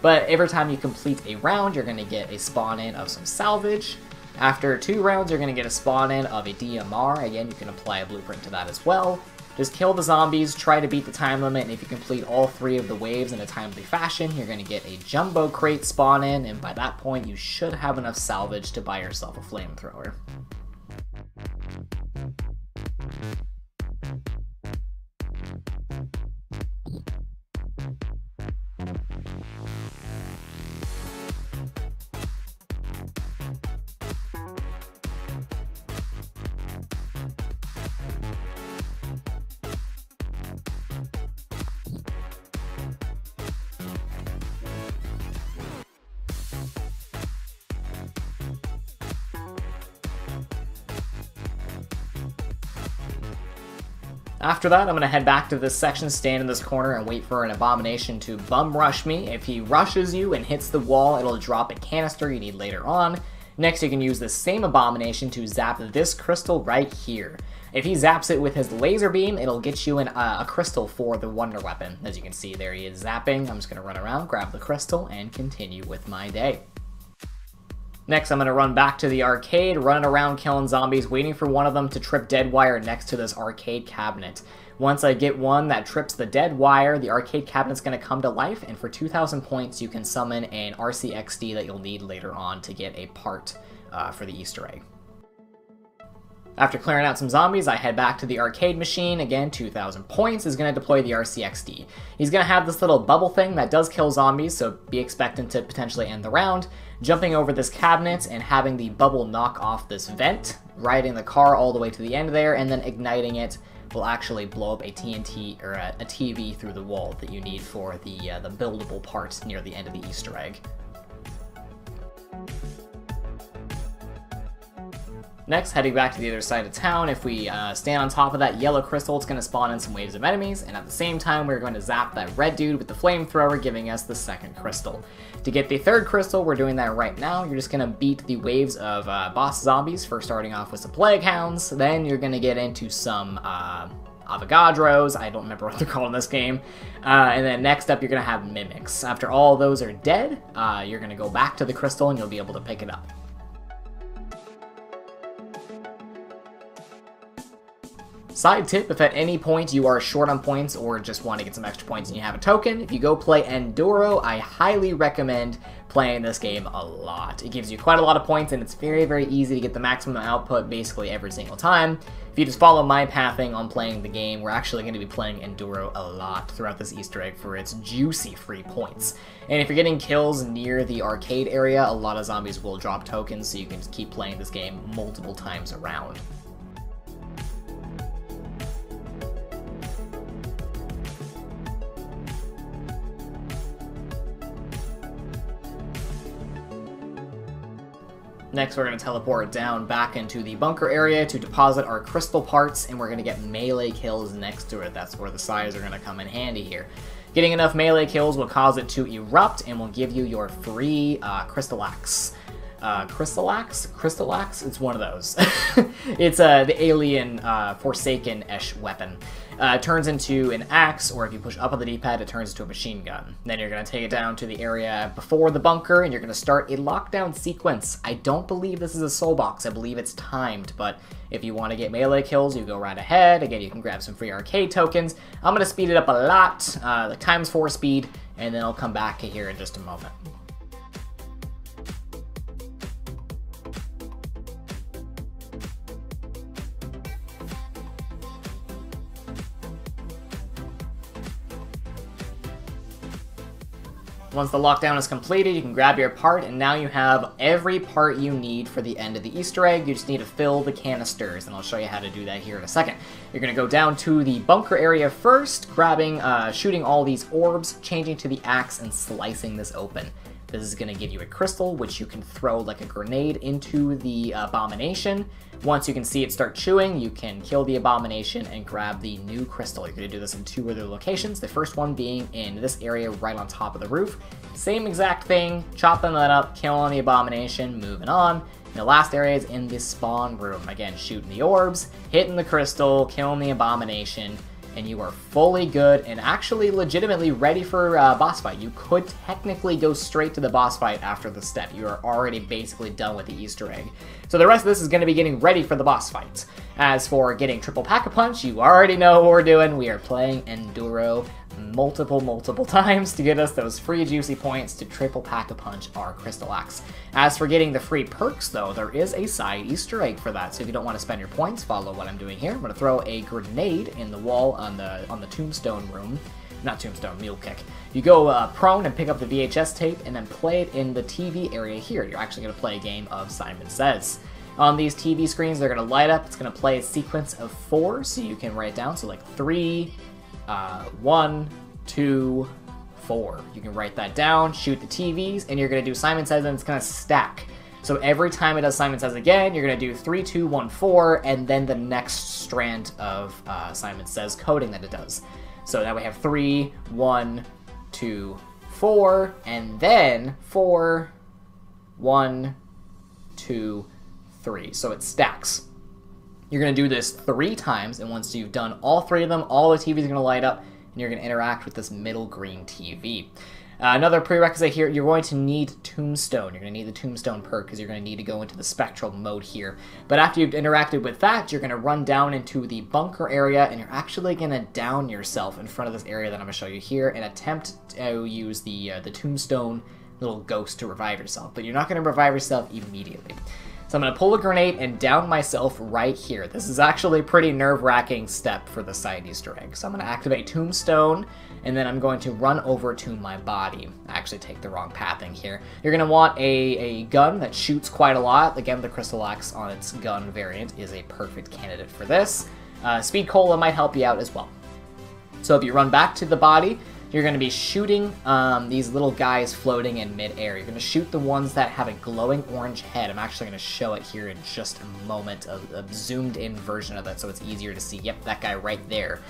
But every time you complete a round, you're going to get a spawn in of some salvage. After 2 rounds, you're going to get a spawn in of a DMR. Again, you can apply a blueprint to that as well. Just kill the zombies, try to beat the time limit, and if you complete all 3 of the waves in a timely fashion, you're going to get a jumbo crate spawn in, and by that point, you should have enough salvage to buy yourself a flamethrower. After that, I'm going to head back to this section, stand in this corner, and wait for an Abomination to bum rush me. If he rushes you and hits the wall, it'll drop a canister you need later on. Next, you can use the same Abomination to zap this crystal right here. If he zaps it with his laser beam, it'll get you a crystal for the Wonder Weapon. As you can see, there he is zapping. I'm just going to run around, grab the crystal, and continue with my day. Next, I'm going to run back to the arcade, running around killing zombies, waiting for one of them to trip Dead Wire next to this arcade cabinet. Once I get one that trips the Dead Wire, the arcade cabinet's going to come to life, and for 2,000 points, you can summon an RCXD that you'll need later on to get a part for the Easter egg. After clearing out some zombies, I head back to the arcade machine. Again, 2,000 points is going to deploy the RCXD. He's going to have this little bubble thing that does kill zombies, so be expecting to potentially end the round. Jumping over this cabinet and having the bubble knock off this vent, riding the car all the way to the end there, and then igniting it will actually blow up a TNT or a TV through the wall that you need for the buildable parts near the end of the Easter egg. Next, heading back to the other side of town, if we stand on top of that yellow crystal, it's going to spawn in some waves of enemies, and at the same time, we're going to zap that red dude with the flamethrower, giving us the 2nd crystal. To get the 3rd crystal, we're doing that right now. You're just going to beat the waves of boss zombies, first starting off with some plague hounds, then you're going to get into some Avogadros, I don't remember what they're called in this game, and then next up you're going to have mimics. After all those are dead, you're going to go back to the crystal and you'll be able to pick it up. Side tip, if at any point you are short on points or just want to get some extra points and you have a token, if you go play Enduro, I highly recommend playing this game a lot. It gives you quite a lot of points and it's very, very easy to get the maximum output basically every single time. If you just follow my pathing on playing the game, we're actually going to be playing Enduro a lot throughout this Easter egg for its juicy free points. And if you're getting kills near the arcade area, a lot of zombies will drop tokens, so you can just keep playing this game multiple times around. Next, we're going to teleport down back into the bunker area to deposit our crystal parts, and we're going to get melee kills next to it. That's where the size are going to come in handy here. Getting enough melee kills will cause it to erupt and will give you your free crystal axe. Crystal axe? It's one of those. It's the alien Forsaken-ish weapon. Turns into an axe, or if you push up on the D-pad, it turns into a machine gun. Then you're going to take it down to the area before the bunker, and you're going to start a lockdown sequence. I don't believe this is a soul box. I believe it's timed, but if you want to get melee kills, you go right ahead. Again, you can grab some free arcade tokens. I'm going to speed it up a lot, like ×4 speed, and then I'll come back here in just a moment. Once the lockdown is completed, you can grab your part, and now you have every part you need for the end of the Easter egg. You just need to fill the canisters, and I'll show you how to do that here in a second. You're going to go down to the bunker area first, shooting all these orbs, changing to the axe, and slicing this open. This is going to give you a crystal, which you can throw like a grenade into the Abomination. Once you can see it start chewing, you can kill the Abomination and grab the new crystal. You're going to do this in two other locations, the first one being in this area right on top of the roof. Same exact thing, chopping that up, killing the Abomination, moving on. And the last area is in this spawn room. Again, shooting the orbs, hitting the crystal, killing the Abomination, and you are fully good and actually legitimately ready for a boss fight. You could technically go straight to the boss fight after the step. You are already basically done with the Easter egg. So the rest of this is going to be getting ready for the boss fight. As for getting triple Pack-a-Punch, you already know what we're doing. We are playing Enduro multiple times to get us those free juicy points to triple Pack-a-Punch our Crystal Axe. As for getting the free perks though, there is a side Easter egg for that, so if you don't want to spend your points, follow what I'm doing here. I'm going to throw a grenade in the wall on the Tombstone room. Not Tombstone, Mule Kick. You go prone and pick up the VHS tape and then play it in the TV area here. You're actually going to play a game of Simon Says. On these TV screens, they're going to light up. It's going to play a sequence of 4, so you can write down, so like 3, 1, 2, 4. You can write that down, shoot the TVs, and you're going to do Simon Says, and it's going to stack. So every time it does Simon Says again, you're going to do 3, 2, 1, 4, and then the next strand of Simon Says coding that it does. So now we have 3, 1, 2, 4, and then 4, 1, 2, 3. So it stacks. You're going to do this 3 times, and once you've done all 3 of them, all the TVs are going to light up, and you're going to interact with this middle green TV. Another prerequisite here, you're going to need Tombstone. You're going to need the Tombstone perk because you're going to need to go into the spectral mode here. But after you've interacted with that, you're going to run down into the bunker area, and you're actually going to down yourself in front of this area that I'm going to show you here and attempt to use the Tombstone little ghost to revive yourself. But you're not going to revive yourself immediately. So I'm going to pull a grenade and down myself right here. This is actually a pretty nerve-wracking step for the side Easter egg. So I'm going to activate Tombstone, and then I'm going to run over to my body. I actually take the wrong pathing here. You're going to want a gun that shoots quite a lot. Again, the Crystal Axe on its gun variant is a perfect candidate for this. Speed Cola might help you out as well. So if you run back to the body, you're going to be shooting these little guys floating in mid-air. You're going to shoot the ones that have a glowing orange head. I'm actually going to show it here in just a moment, a zoomed-in version of that, so it's easier to see. Yep, that guy right there.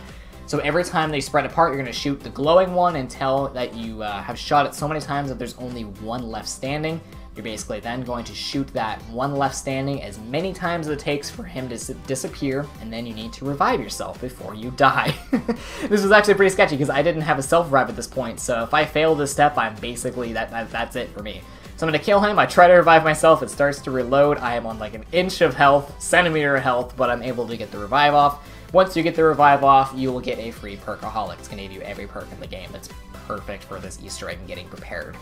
So every time they spread apart, you're going to shoot the glowing one until that you have shot it so many times that there's only one left standing. You're basically then going to shoot that one left standing as many times as it takes for him to disappear, and then you need to revive yourself before you die. This was actually pretty sketchy because I didn't have a self-rev at this point, so if I fail this step, I'm basically, that's it for me. So I'm going to kill him, I try to revive myself, it starts to reload, I am on like an inch of health, centimeter of health, but I'm able to get the revive off. Once you get the revive off, you will get a free perkaholic. It's going to give you every perk in the game. That's perfect for this Easter egg and getting prepared.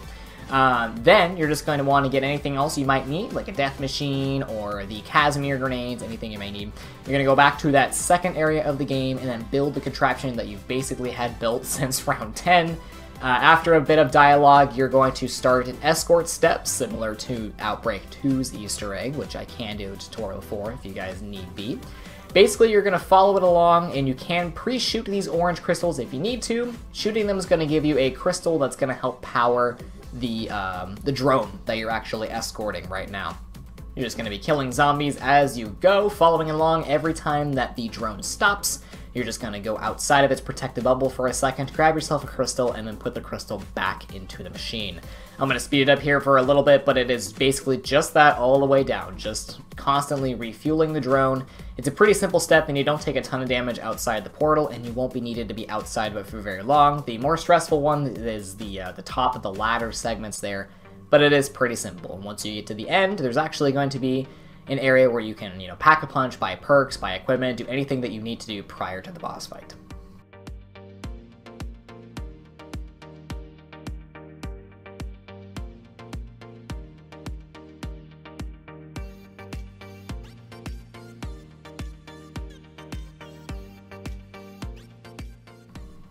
Then you're just going to want to get anything else you might need, like a death machine or the Kazimir grenades, anything you may need. You're going to go back to that second area of the game and then build the contraption that you've basically had built since round 10. After a bit of dialogue, you're going to start an escort step, similar to Outbreak 2's Easter egg, which I can do a tutorial for if you guys need be. Basically, you're going to follow it along, and you can pre-shoot these orange crystals if you need to. Shooting them is going to give you a crystal that's going to help power the drone that you're actually escorting right now. You're just going to be killing zombies as you go, following along every time that the drone stops. You're just going to go outside of its protective bubble for a second, grab yourself a crystal, and then put the crystal back into the machine. I'm going to speed it up here for a little bit, but it is basically just that all the way down, just constantly refueling the drone. It's a pretty simple step, and you don't take a ton of damage outside the portal, and you won't be needed to be outside of it for very long. The more stressful one is the top of the ladder segments there, but it is pretty simple. Once you get to the end, there's actually going to be an area where you can, pack a punch, buy perks, buy equipment, do anything that you need to do prior to the boss fight.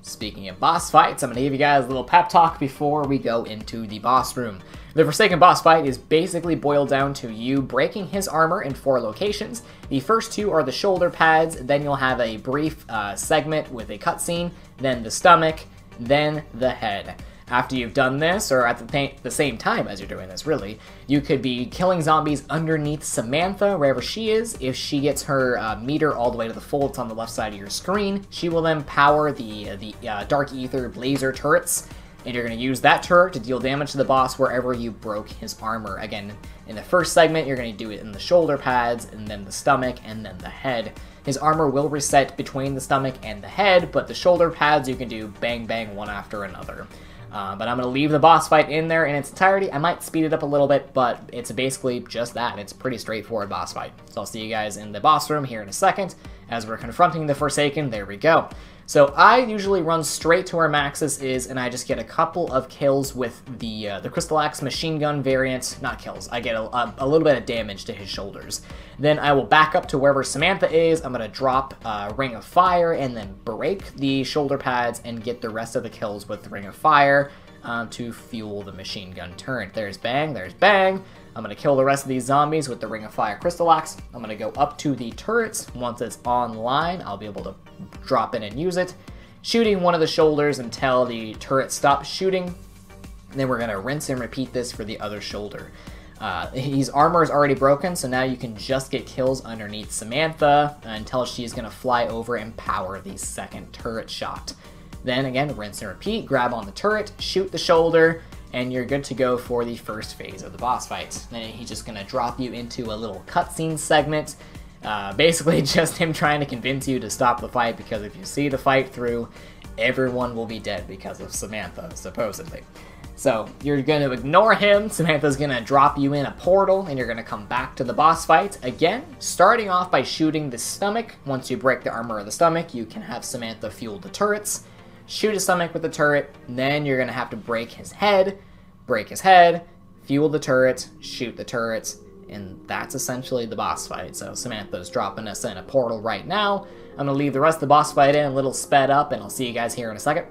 Speaking of boss fights, I'm going to give you guys a little pep talk before we go into the boss room. The Forsaken boss fight is basically boiled down to you breaking his armor in 4 locations. The first 2 are the shoulder pads, then you'll have a brief segment with a cutscene, then the stomach, then the head. After you've done this, or at the same time as you're doing this, really, you could be killing zombies underneath Samantha, wherever she is. If she gets her meter all the way to the full, it's on the left side of your screen. She will then power the Dark Aether Blazer turrets, and you're going to use that turret to deal damage to the boss wherever you broke his armor. Again, in the first segment, you're going to do it in the shoulder pads, and then the stomach, and then the head. His armor will reset between the stomach and the head, but the shoulder pads you can do bang bang one after another. But I'm going to leave the boss fight in there in its entirety. I might speed it up a little bit, but it's basically just that. It's a pretty straightforward boss fight. So I'll see you guys in the boss room here in a second as we're confronting the Forsaken. There we go. So I usually run straight to where Maxis is, and I just get a couple of kills with the Crystal Axe machine gun variant. Not kills, I get a little bit of damage to his shoulders. Then I will back up to wherever Samantha is. I'm going to drop Ring of Fire and then break the shoulder pads and get the rest of the kills with the Ring of Fire to fuel the machine gun turret. There's bang, there's bang. I'm going to kill the rest of these zombies with the Ring of Fire Crystal Axe. I'm going to go up to the turrets. Once it's online, I'll be able to drop in and use it, shooting one of the shoulders until the turret stops shooting. Then we're going to rinse and repeat this for the other shoulder. His armor is already broken, so now you can just get kills underneath Samantha until she's going to fly over and power the second turret shot. Then again, rinse and repeat, grab on the turret, shoot the shoulder, and you're good to go for the first phase of the boss fight. Then he's just gonna drop you into a little cutscene segment, basically just him trying to convince you to stop the fight, because if you see the fight through, everyone will be dead because of Samantha, supposedly. So you're gonna ignore him, Samantha's gonna drop you in a portal, and you're gonna come back to the boss fight, again, starting off by shooting the stomach. Once you break the armor of the stomach, you can have Samantha fuel the turrets, shoot his stomach with the turret, then you're gonna have to break his head, fuel the turrets, shoot the turrets, and that's essentially the boss fight. So Samantha's dropping us in a portal right now. I'm gonna leave the rest of the boss fight in, a little sped up, and I'll see you guys here in a second.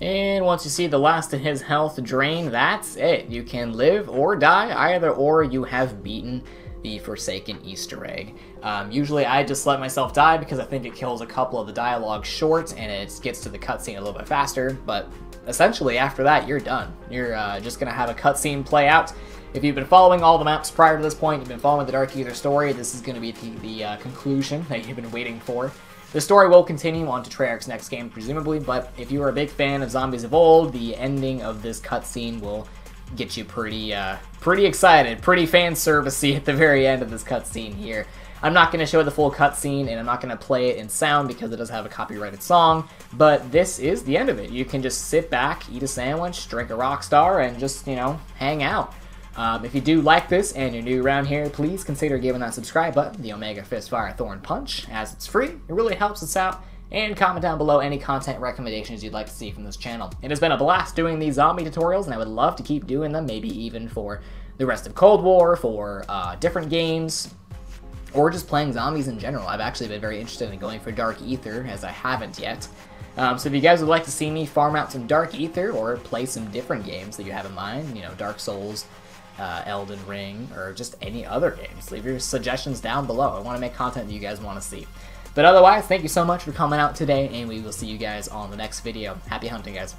And once you see the last of his health drain, that's it. You can live or die, either or. You have beaten the Forsaken Easter egg. Usually I just let myself die because I think it kills a couple of the dialogue short and it gets to the cutscene a little bit faster, but essentially after that you're done. You're just going to have a cutscene play out. If you've been following all the maps prior to this point, you've been following the Dark Aether story, this is going to be the conclusion that you've been waiting for. The story will continue on to Treyarch's next game, presumably, but if you are a big fan of Zombies of Old, the ending of this cutscene will get you pretty excited, pretty fanservice-y at the very end of this cutscene here. I'm not going to show the full cutscene, and I'm not going to play it in sound because it does have a copyrighted song, but this is the end of it. You can just sit back, eat a sandwich, drink a Rockstar, and just, you know, hang out. If you do like this and you're new around here, please consider giving that subscribe button the Omega Fistfire Thorn Punch, as it's free. It really helps us out. And comment down below any content recommendations you'd like to see from this channel. It has been a blast doing these zombie tutorials, and I would love to keep doing them, maybe even for the rest of Cold War, for different games, or just playing zombies in general. I've actually been very interested in going for Dark Aether, as I haven't yet. So if you guys would like to see me farm out some Dark Aether or play some different games that you have in mind, you know, Dark Souls, Elden Ring, or just any other games, leave your suggestions down below. I want to make content that you guys want to see. But otherwise, thank you so much for coming out today, and we will see you guys on the next video. Happy hunting, guys.